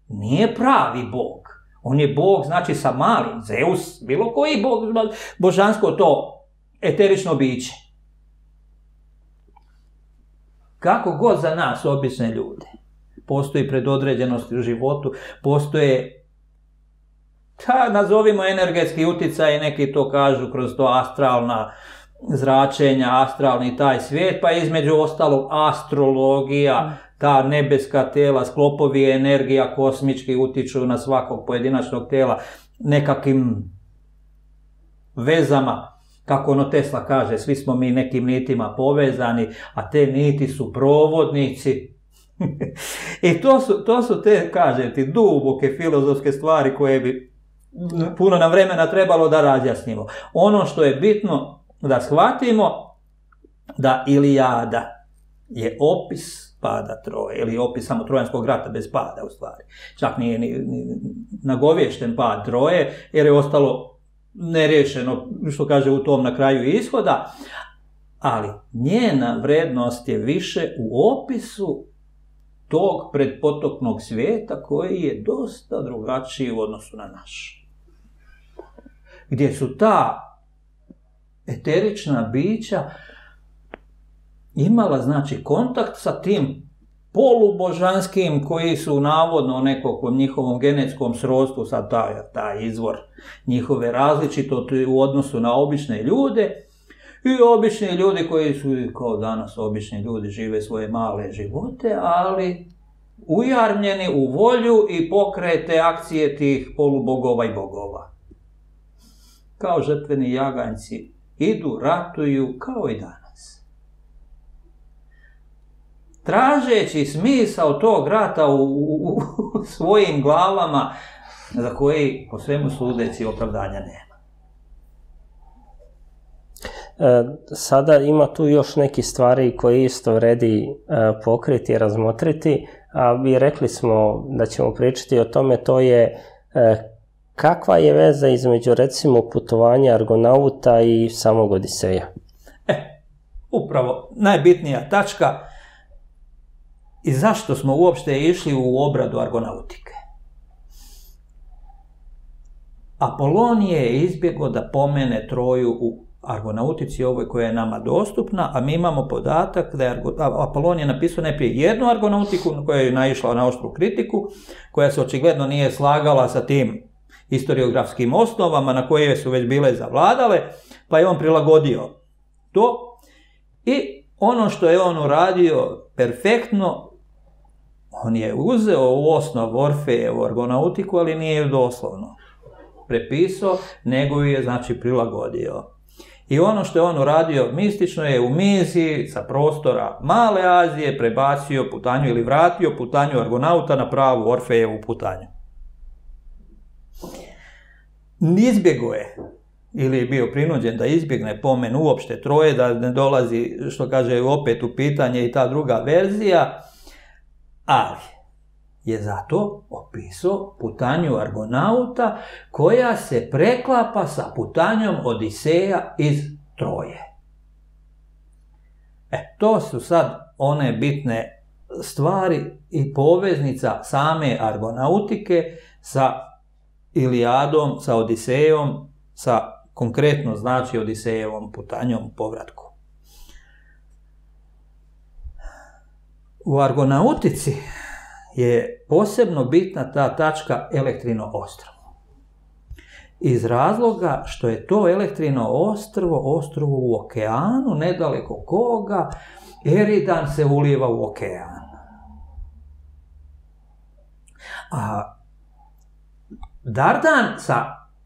nije pravi Bog. On je Bog, znači sa malim, Zeus, bilo koji Bog, božansko to eterično biće. Kako god za nas, obične ljude, postoji predodređenost u životu, postoje ta, nazovimo energetski utjecaj, neki to kažu kroz to astralna zračenja, astralni taj svijet, pa između ostalog astrologija, ta nebeska tela, sklopovi energija kosmički utiču na svakog pojedinačnog tela nekakvim vezama, kako ono Tesla kaže, svi smo mi nekim nitima povezani, a te niti su provodnici. I to su te, kažem ti, duboke filozofske stvari koje bi puno na vremena trebalo da razjasnimo. Ono što je bitno da shvatimo, da Ilijada je opis pada Troje, ili opis samo Trojanskog rata bez pada u stvari. Čak nije ni nagovješten pad Troje, jer je ostalo nerješeno, što kaže u tom na kraju ishoda, ali njena vrednost je više u opisu tog predpotopnog svijeta koji je dosta drugačiji u odnosu na naš. gdje su ta eterična bića imala, znači, kontakt sa tim polubožanskim koji su navodno u nekakvom njihovom genetskom srodstvu, sad taj izvor njihove različitosti u odnosu na obične ljude, i obični ljudi koji su, kao danas obični ljudi, žive svoje male živote, ali ujarmljeni u volju i pokrete akcije tih polubogova i bogova. Kao žrtveni jaganjci idu, ratuju, kao i danas. Tražeći smisao tog rata u svojim glavama, za koji po svemu sudeći opravdanja nema. Sada ima tu još neki stvari koje isto vredi pokriti i razmotriti, a mi rekli smo da ćemo pričati o tome, to je kakva je veza između, recimo, putovanja Argonauta i samog Odiseja? Upravo, najbitnija tačka i zašto smo uopšte išli u obradu Argonautike. Apolonije je izbjegao da pomene Troju u Argonautici, ovoj koja je nama dostupna, a mi imamo podatak da je Apolonije napisao najprije jednu Argonautiku koja je naišla na oštru kritiku, koja se očigledno nije slagala sa tim historiografskim osnovama na koje su već bile zavladale, pa je on prilagodio to. I ono što je on uradio perfektno, on je uzeo u osnov Orfejevu Argonautiku, ali nije ju doslovno prepisao, nego ju je, znači, prilagodio. I ono što je on uradio mistično je u misiji sa prostora Male Azije prebacio putanju ili vratio putanju Argonauta na pravu Orfejevu putanju. Izbjegao je, ili je bio prinuđen da izbjegne pomen uopšte Troje, da ne dolazi, što kaže, opet u pitanje i ta druga verzija, ali je zato opisao putanju Argonauta koja se preklapa sa putanjom Odiseja iz Troje. To su sad one bitne stvari i poveznica same Argonautike sa Ilijadom, sa Odisejom, sa konkretno, znači, Odisejevom putanjom povratku. U Argonautici je posebno bitna ta tačka Elektrino ostrvo. Iz razloga što je to Elektrino ostrvo, ostrvo u okeanu, nedaleko koga Eridan se ulijeva u okean. A Dardan sa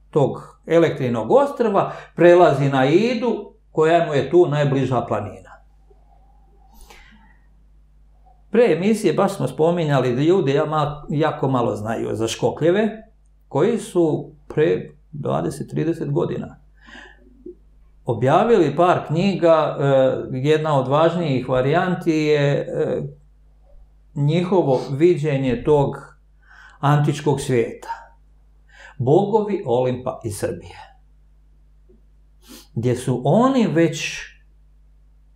tog Elektrinog ostrva prelazi na Idu, koja mu je tu najbliža planina. Pre emisije baš smo spominjali da ljudi jako malo znaju za Škokljeve, koji su pre 20-30 godina objavili par knjiga. Jedna od važnijih varijanti je njihovo viđenje tog antičkog svijeta. Bogovi Olimpa i Srbije, gdje su oni već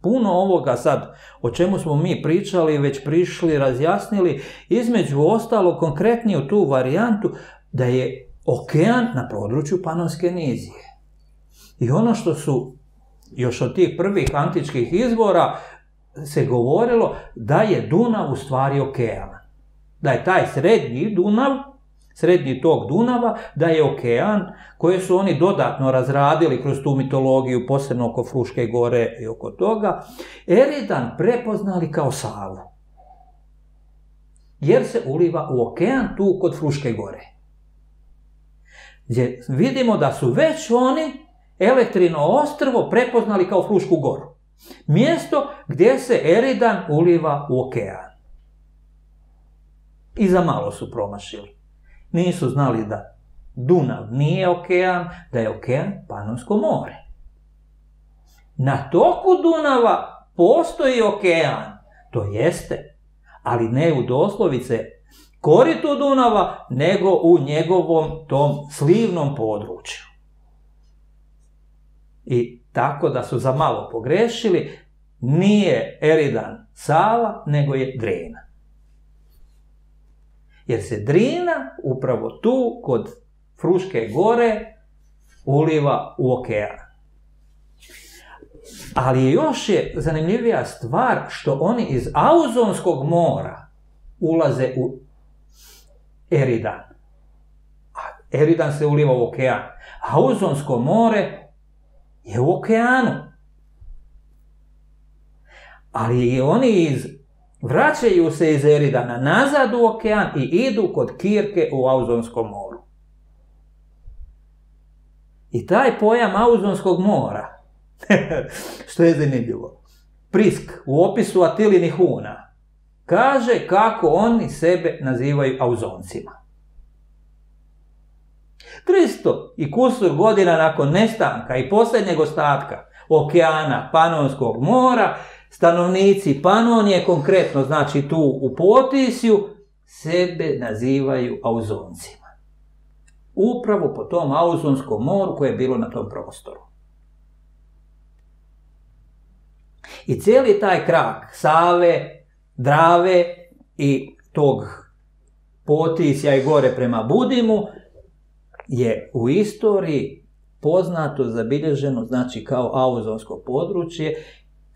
puno ovoga sad, o čemu smo mi pričali, već prišli, razjasnili, između ostalo konkretniju tu varijantu, da je okean na području Panonske nizije. I ono što su još od tih prvih antičkih izvora se govorilo, da je Dunav u stvari okean. Da je taj srednji Dunav, srednji tok Dunava, da je okean, koje su oni dodatno razradili kroz tu mitologiju, posebno oko Fruške gore i oko toga, Eridan prepoznali kao Savu. Jer se uliva u okean tu kod Fruške gore. Gdje vidimo da su već oni Elektrino ostrvo prepoznali kao Frušku goru. Mjesto gdje se Eridan uliva u okean. I za malo su promašili. Nisu znali da Dunav nije okean, da je okean Panonsko more. Na toku Dunava postoji okean, to jeste, ali ne u doslovice koritu Dunava, nego u njegovom tom slivnom području. I tako da su za malo pogrešili, nije Eridan Sava, nego je Drina. Jer se Drina upravo tu, kod Fruške gore, uliva u okean. Ali još je zanimljivija stvar što oni iz Auzonskog mora ulaze u Eridan. Eridan se uliva u okean. Auzonsko more je u okeanu. Ali oni vraćaju se iz Eridana nazad u okean i idu kod Kirke u Auzonskom moru. I taj pojam Auzonskog mora, što je zanimljivo, Prisk u opisu Atilinih Huna kaže kako oni sebe nazivaju Auzoncima. 300 i kusur godina nakon nestanka i posljednjeg ostatka okeana Panonskog mora, stanovnici Panonije, konkretno znači tu u Potisju, sebe nazivaju Auzoncima. Upravo po tom Auzonskom moru koje je bilo na tom prostoru. I cijeli taj krak Save, Drave i tog Potisja i gore prema Budimu je u istoriji poznato, zabilježeno, znači kao Auzonsko područje,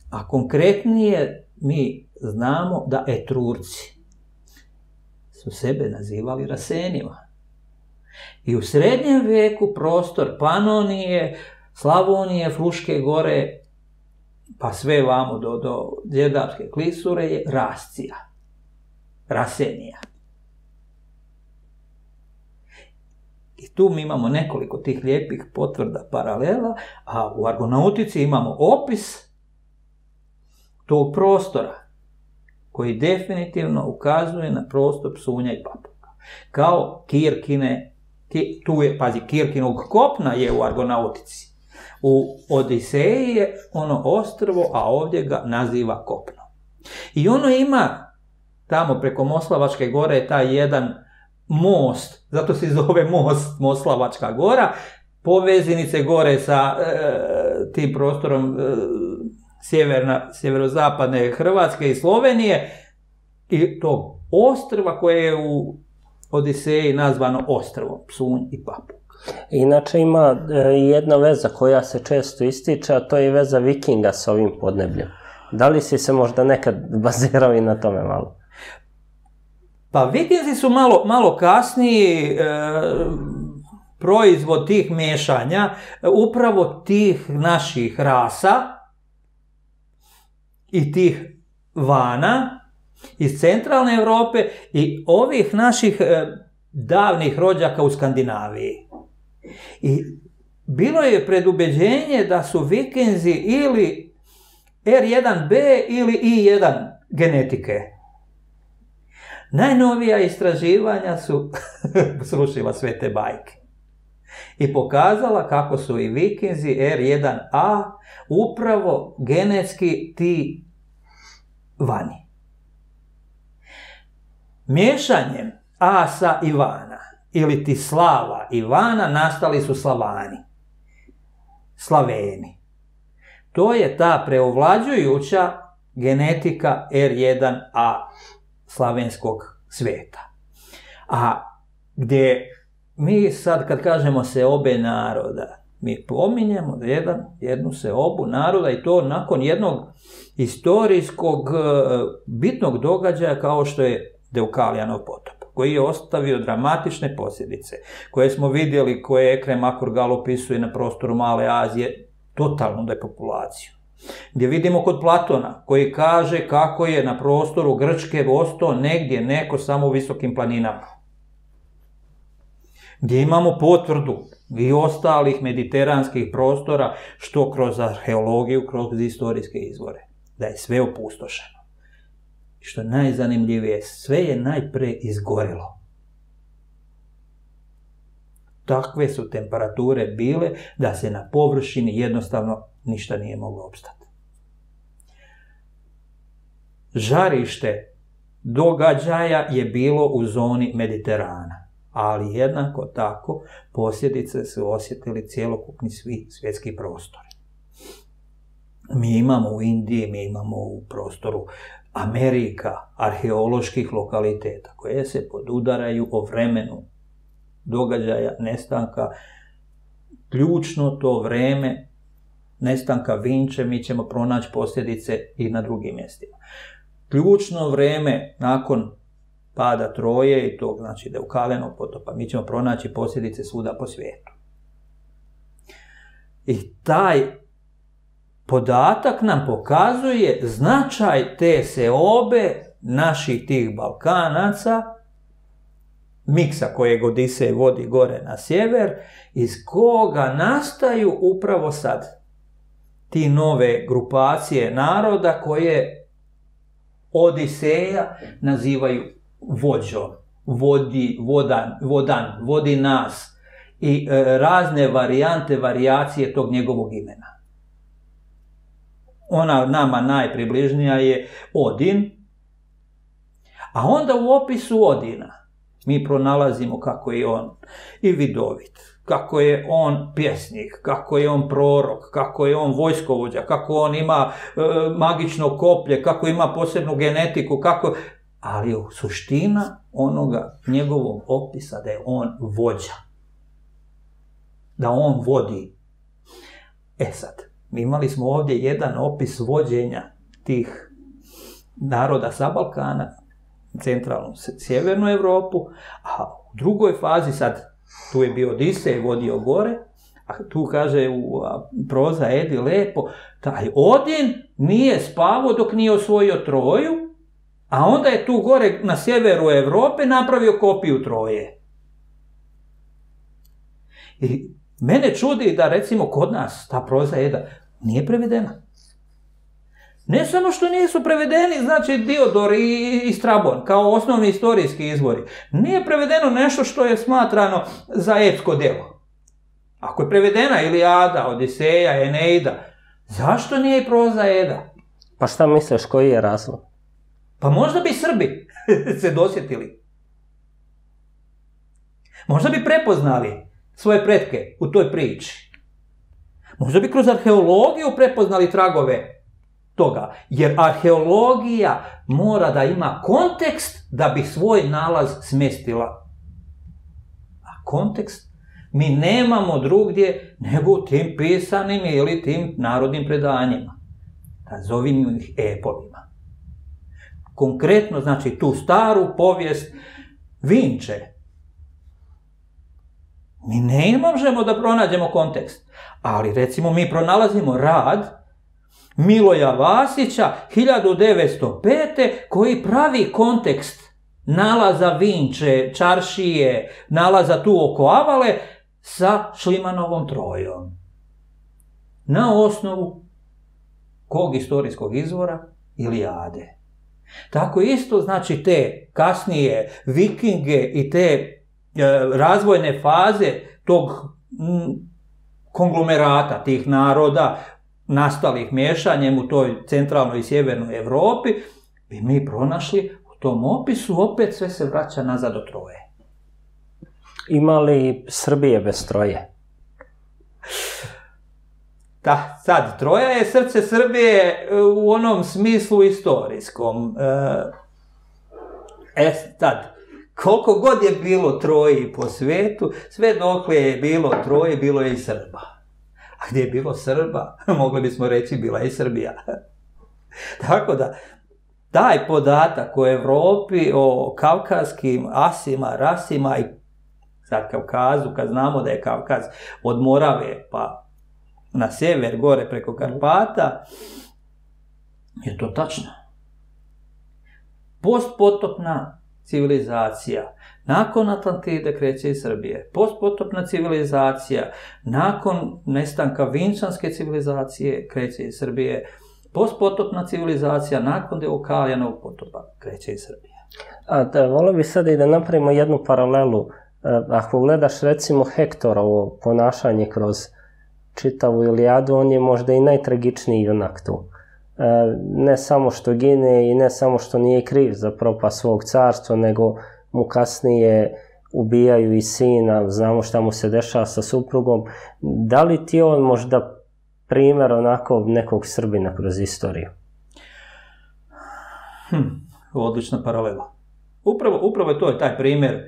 a konkretnije mi znamo da Etrurci su sebe nazivali Rasenima. I u srednjem vijeku prostor Panonije, Slavonije, Fruške gore, pa sve vamo do Đerdapske klisure je Rascija, Rasenija. I tu mi imamo nekoliko tih lijepih potvrda paralela, a u Argonautici imamo opis tog prostora koji definitivno ukazuje na prostor Psunja i Papuka. Kao Kirkine, tu je, pazi, Kirkinog kopna je u Argonautici. U Odiseji je ono ostrvo, a ovdje ga naziva kopno. I ono ima, tamo preko Moslavačke gore je taj jedan most, zato se zove most Moslavačka gora, poveznice gore sa tim prostorom sjeverozapadne Hrvatske i Slovenije i tog ostrva koje je u Odiseji nazvano ostrvo, Psunj i Papuk. Inače ima jedna veza koja se često ističe, a to je veza Vikinga sa ovim podnebljem. Da li si se možda nekad bazirao i na tome malo? Pa Vikinzi su malo kasniji proizvod tih mješanja, upravo tih naših rasa i tih vana iz centralne Europe i ovih naših davnih rođaka u Skandinaviji. I bilo je predubeđenje da su Vikinzi ili R1b ili I1 genetike. Najnovija istraživanja su srušila sve te bajke i pokazala kako su i Vikinzi R1a upravo genetski ti vani. Miješanjem Asa i Vana ili ti Slava i Vana nastali su Slavani, Slaveni. To je ta preovlađujuća genetika R1a slavenskog svijeta. A gdje mi sad kad kažemo seobe naroda, mi pominjemo jednu seobu naroda i to nakon jednog historijskog bitnog događaja kao što je Deukalijanov potop, koji je ostavio dramatične posljedice, koje smo vidjeli, koje Ekrem Akurgal opisuje na prostoru Male Azije, totalnu depopulaciju. Gdje vidimo kod Platona, koji kaže kako je na prostoru Grčke ostao negdje neko samo u visokim planinama. Gdje imamo potvrdu i ostalih mediteranskih prostora, što kroz arheologiju, kroz istorijske izvore, da je sve opustošeno. Što je najzanimljivije, sve je najpre izgorilo. Takve su temperature bile da se na površini jednostavno ništa nije moglo opstati. Žarište događaja je bilo u zoni Mediterana, ali jednako tako posljedice su osjetili cjelokupni svjetski prostor. Mi imamo u Indiji, mi imamo u prostoru Amerika, arheoloških lokaliteta koje se podudaraju o vremenu događaja nestanka ključno to vreme nestanka Vinče, mi ćemo pronaći posljedice i na drugim mjestima. Ključno vreme nakon pada Troje i tog, znači, Deukalenog potopa, mi ćemo pronaći posljedice svuda po svijetu. I taj podatak nam pokazuje značaj te seobe naših tih Balkanaca, miksa kojeg Odisej vodi gore na sjever, iz koga nastaju upravo sad ti nove grupacije naroda koje Odiseja nazivaju vođom, vodan, vodi nas, i razne varijante, varijacije tog njegovog imena. Ona nama najpribližnija je Odin, a onda u opisu Odina mi pronalazimo kako je on i vidovit, kako je on pjesnik, kako je on prorok, kako je on vojskovođa, kako on ima magično koplje, kako ima posebnu genetiku, kako... Ali suština onoga njegovog opisa da je on vođa, da on vodi. E sad, imali smo ovdje jedan opis vođenja tih naroda sa Balkana, centralnu, sjevernu Europu, a u drugoj fazi sad, tu je bio Odisej, vodio gore, a tu kaže proza Edi lepo, taj Odin nije spavao dok nije osvojio Troju, a onda je tu gore na sjeveru Europe napravio kopiju Troje. I mene čudi da, recimo, kod nas ta proza Eda nije prevedena. Ne samo što nisu prevedeni, znači, Diodor i Strabon, kao osnovni historijski izvori. Nije prevedeno nešto što je smatrano za epsko djelo. Ako je prevedena Ilijada, Odiseja, Eneida, zašto nije i proza Eda? Pa šta misliš, koji je razlog? Pa možda bi Srbi se dosjetili. Možda bi prepoznali svoje pretke u toj priči. Možda bi kroz arheologiju prepoznali tragove toga, jer arheologija mora da ima kontekst da bi svoj nalaz smjestila. A kontekst mi nemamo drugdje nego u tim pisanim ili tim narodnim predanjima. Nazovimo ih epovima. Konkretno, znači, tu staru povijest Vinče. Mi ne možemo da pronađemo kontekst, ali, recimo, mi pronalazimo rad Miloja Vasića 1905. koji pravi kontekst nalaza Vinče, čaršije, nalaza tu oko Avale sa Šlimanovom Trojom. Na osnovu kog historijskog izvora? Ilijade. Tako isto, znači, te kasnije vikinge i te razvojne faze tog konglomerata tih naroda nastalih miješanjem u toj centralnoj i sjevernoj Evropi, bi mi pronašli u tom opisu, opet sve se vraća nazad do Troje. Ima li Srbije bez Troje? Da, sad, Troja je srce Srbije u onom smislu istorijskom. Sad, koliko god je bilo Troji po svijetu, sve dokle je bilo Troje, bilo je i Srba. A gdje je bilo Srba, mogli bismo reći, bila je Srbija. Tako da, taj podatak o Evropi, o kavkazskim asima, rasima, i sad Kavkazu, kad znamo da je Kavkaz od Morave pa na sjever, gore preko Karpata, je to tačno. Postpotopna civilizacija nakon Atlantide kreće iz Srbije. Postpotopna civilizacija nakon nestanka vinčanske civilizacije kreće iz Srbije. Postpotopna civilizacija nakon Deukalijanovog potopa kreće iz Srbije. Volio bi sad i da napravimo jednu paralelu. Ako gledaš, recimo, Hektorovo ponašanje kroz čitavu Ilijadu, on je možda i najtragičniji junak tu. Ne samo što gine i ne samo što nije kriv za propast svog carstva, nego mu kasnije ubijaju i sina, znamo šta mu se dešava sa suprugom. Da li ti on možda primjer onako nekog Srbina kroz istoriju? Odlična paralela. Upravo je to taj primjer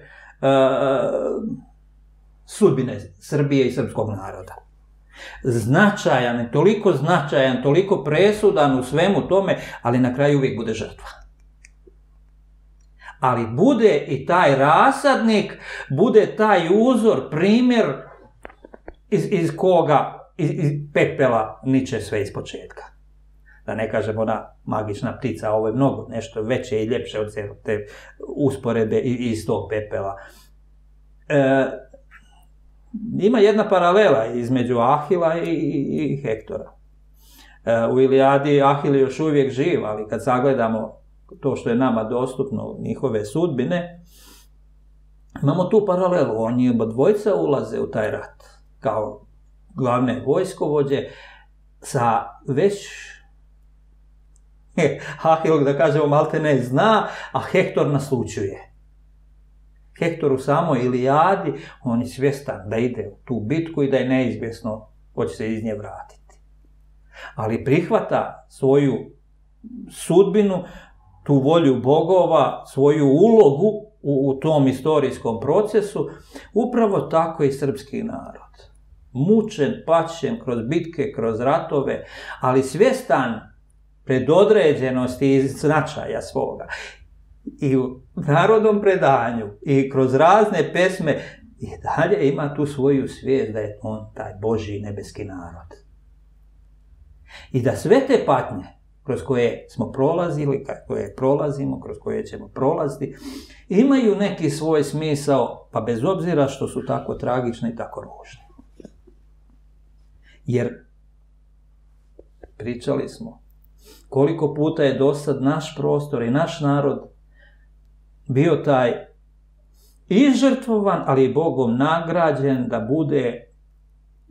sudbine Srbije i srpskog naroda. Značajan je, toliko značajan, toliko presudan u svemu tome, ali na kraju uvijek bude žrtva. Ali bude i taj rasadnik, bude taj uzor, primjer iz koga, iz pepela niče sve iz početka. Da ne kažem ona magična ptica, ovo je mnogo nešto veće i ljepše od te usporedbe iz tog pepela. Ima jedna paralela između Ahila i Hektora. U Ilijadi Ahil je još uvijek živ, ali kad sagledamo to što je nama dostupno, njihove sudbine, imamo tu paralelu. Oni obadvojica ulaze u taj rat kao glavne vojskovođe sa već Ahil, da kažemo, malte ne zna, a Hektor naslućuje. Hektor u samoj Ilijadi, on je svjestan da ide u tu bitku i da je neizvjesno ko će se iz nje vratiti. Ali prihvata svoju sudbinu, tu volju bogova, svoju ulogu u tom istorijskom procesu, upravo tako i srpski narod. Mučen, pačen kroz bitke, kroz ratove, ali svjestan predodređenosti i značaja svoga. I u narodnom predanju i kroz razne pesme i dalje ima tu svoju svijest da je on taj Božji nebeski narod. I da sve te patnje kroz koje smo prolazili, koje prolazimo, kroz koje ćemo prolaziti, imaju neki svoj smisao, pa bez obzira što su tako tragične i tako ružne. Jer pričali smo koliko puta je do sad naš prostor i naš narod bio taj i žrtvovan, ali i Bogom nagrađen da bude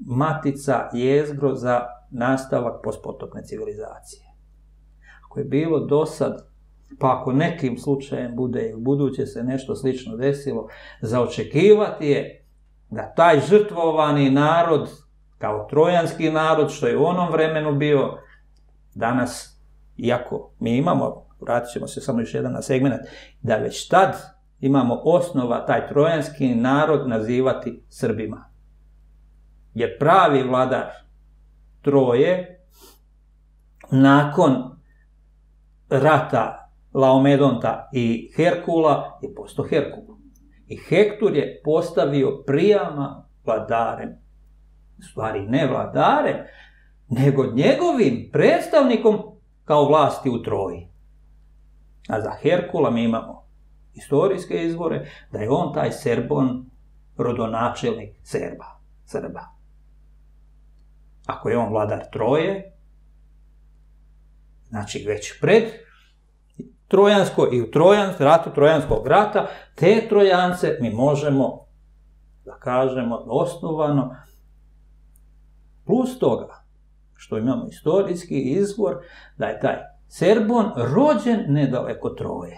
matica, jezgro za nastavak postpotopne civilizacije. Ako je bilo do sad, pa ako nekim slučajem bude i u buduće se nešto slično desilo, zaočekivati je da taj žrtvovani narod, kao trojanski narod, što je u onom vremenu bio, danas, iako mi imamo, vratit ćemo se samo još jedan na segment, da već tad imamo osnova taj trojanski narod nazivati Srbima. Jer pravi vladar Troje, nakon rata Laomedonta i Herkula, je postao Herkul. I Hektor je postavio Prijama vladarem. U stvari ne vladarem, nego njegovim predstavnikom kao vlasti u Troji. A za Herkula mi imamo istorijske izvore da je on taj Serbon, rodonačelnik Srba. Ako je on vladar Troje, znači već pred Trojansko i u ratu Trojanskog rata, te Trojance mi možemo, da kažemo, osnovano, plus toga što imamo istorijski izvor, da je taj Serbon rođen nedaleko Troje,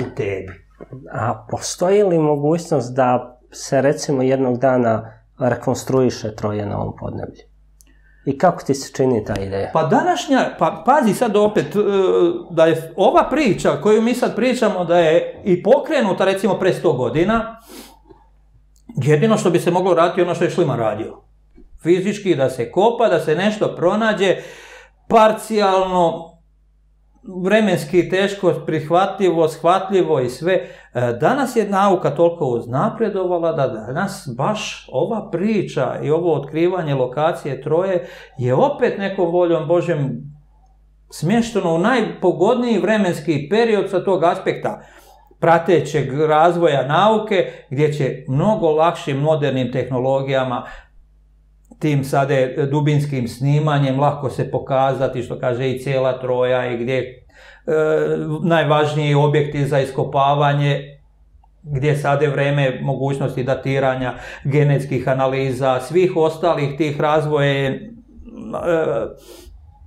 u Tebi. A postoji li mogućnost da se, recimo, jednog dana rekonstruiše Troje na ovom podneblju? I kako ti se čini ta ideja? Pa današnja, pa pazi sad opet, da je ova priča koju mi sad pričamo, da je i pokrenuta, recimo, pre 100 godina, jedino što bi se moglo raditi ono što je Šliman radio. Fizički da se kopa, da se nešto pronađe, parcijalno, vremenski teško, prihvatljivo, shvatljivo i sve. Danas je nauka toliko uznapredovala da danas baš ova priča i ovo otkrivanje lokacije Troje je opet nekom voljom Božem smješteno u najpogodniji vremenski period sa tog aspekta pratećeg razvoja nauke, gdje će mnogo lakšim modernim tehnologijama, tim sada dubinskim snimanjem, lako se pokazati, što kaže, i cijela Troja i gdje najvažniji objekti za iskopavanje, gdje sada vreme mogućnosti datiranja, genetskih analiza, svih ostalih tih razvoje,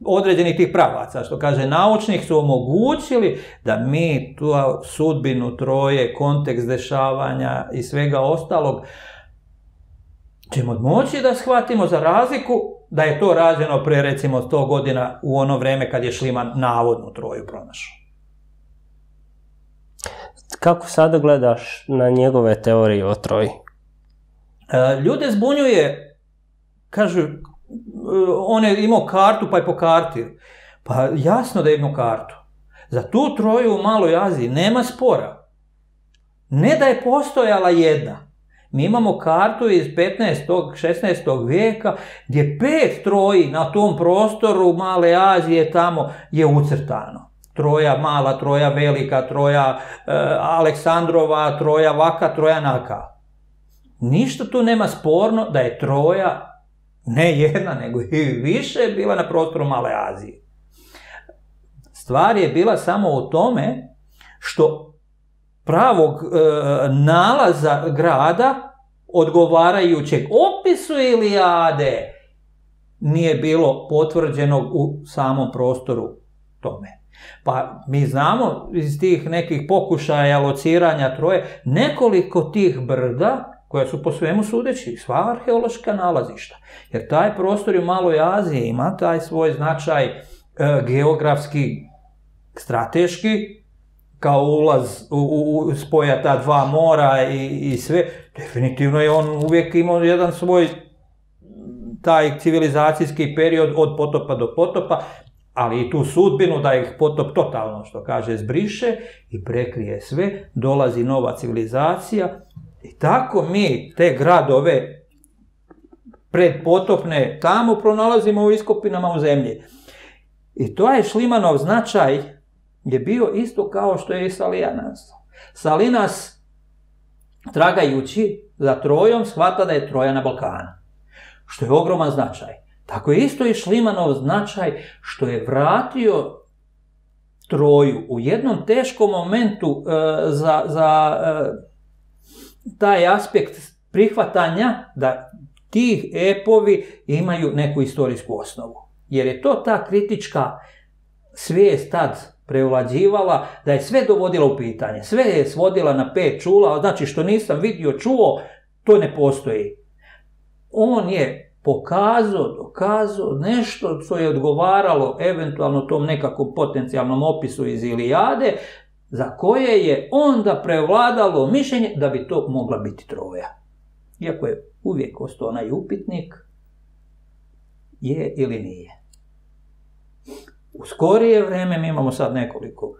određenih tih pravaca, što kaže, naučnih, su omogućili da mi tu sudbinu Troje, kontekst dešavanja i svega ostalog, ćemo moći da shvatimo, za razliku da je to rađeno pre, recimo, 100 godina u ono vreme kad je Šliman navodnu Troju pronašao. Kako sada gledaš na njegove teorije o Troji? Ljude zbunjuje, kažu, on je imao kartu pa je pokartio. Pa jasno da je imao kartu. Za tu troju u Maloj Aziji nema spora. Ne da je postojala jedna. Mi imamo kartu iz 15. 16. vijeka gdje 5 troji na tom prostoru Male Azije tamo je ucrtano. Troja mala, troja velika, troja Aleksandrova, troja vaka, troja naka. Ništa tu nema sporno da je troja, ne jedna nego i više, bila na prostoru Male Azije. Stvar je bila samo u tome što pravog nalaza grada odgovarajućeg opisu Ilijade nije bilo potvrđenog u samom prostoru tome. Pa mi znamo iz tih nekih pokušaja lociranja troje nekoliko tih brda koja su po svemu sudeći sva arheološka nalazišta. Jer taj prostor u Maloj Aziji ima taj svoj značaj geografski, strateški, kao ulaz u spoja ta dva mora i sve. Definitivno je on uvijek imao jedan svoj taj civilizacijski period od potopa do potopa, ali i tu sudbinu da ih potop totalno, što kaže, zbriše i prekrije sve, dolazi nova civilizacija. I tako mi te gradove predpotopne tamo pronalazimo u iskopinama u zemlji. I to je Šlimanov značaj je bio isto kao što je i Salinas. Salinas, tragajući za Trojom, shvata da je Troja na Balkanu, što je ogroman značaj. Tako je isto i Šlimanov značaj što je vratio Troju u jednom teškom momentu za taj aspekt prihvatanja da tih epovi imaju neku istorijsku osnovu. Jer je to ta kritička svijest tad prevlađivala, da je sve dovodila u pitanje. Sve je svodila na 5 čula, znači što nisam vidio, čuo, to ne postoji. On je pokazao, dokazao nešto što je odgovaralo eventualno tom nekakvom potencijalnom opisu iz Ilijade, za koje je onda prevladalo mišljenje da bi to mogla biti Troja. Iako je uvijek ostao onaj upitnik, je ili nije. U skorije vreme mi imamo sad nekoliko,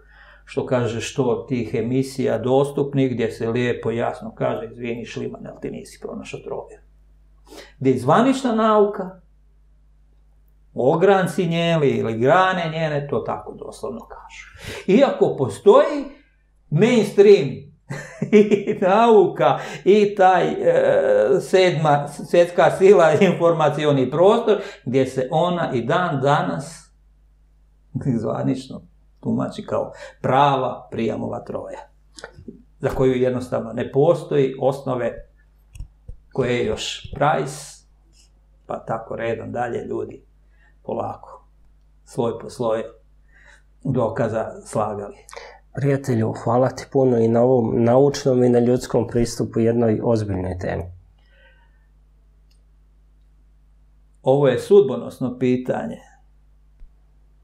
što kaže, što tih emisija dostupnih, gdje se lijepo jasno kaže, izvini Šliman, ali ti nisi pronašao Troju. Gdje je zvanična nauka, ogranci njeli ili grane njene, to tako doslovno kažu. Iako postoji mainstream i nauka i taj svjetska sila informacioni prostor, gdje se ona i dan danas zvanično tumači kao prava Prijamova Troja, za koju jednostavno ne postoji osnove, koje je još Price, pa tako redom dalje ljudi polako, sloj po sloj dokaza slagali. Prijatelju, hvala ti puno i na ovom naučnom i na ljudskom pristupu jednoj ozbiljnoj temi. Ovo je sudbonosno pitanje.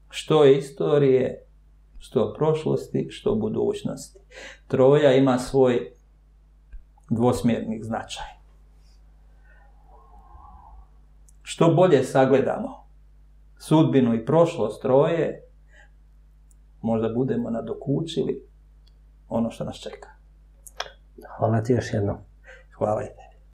Što istorije, što prošlosti, što budućnosti. Troja ima svoj dvosmjerni značaj. Što bolje sagledamo sudbinu i prošlost Troje, možda budemo nadokučili ono što nas čeka. Hvala ti još jednom. Hvala i te.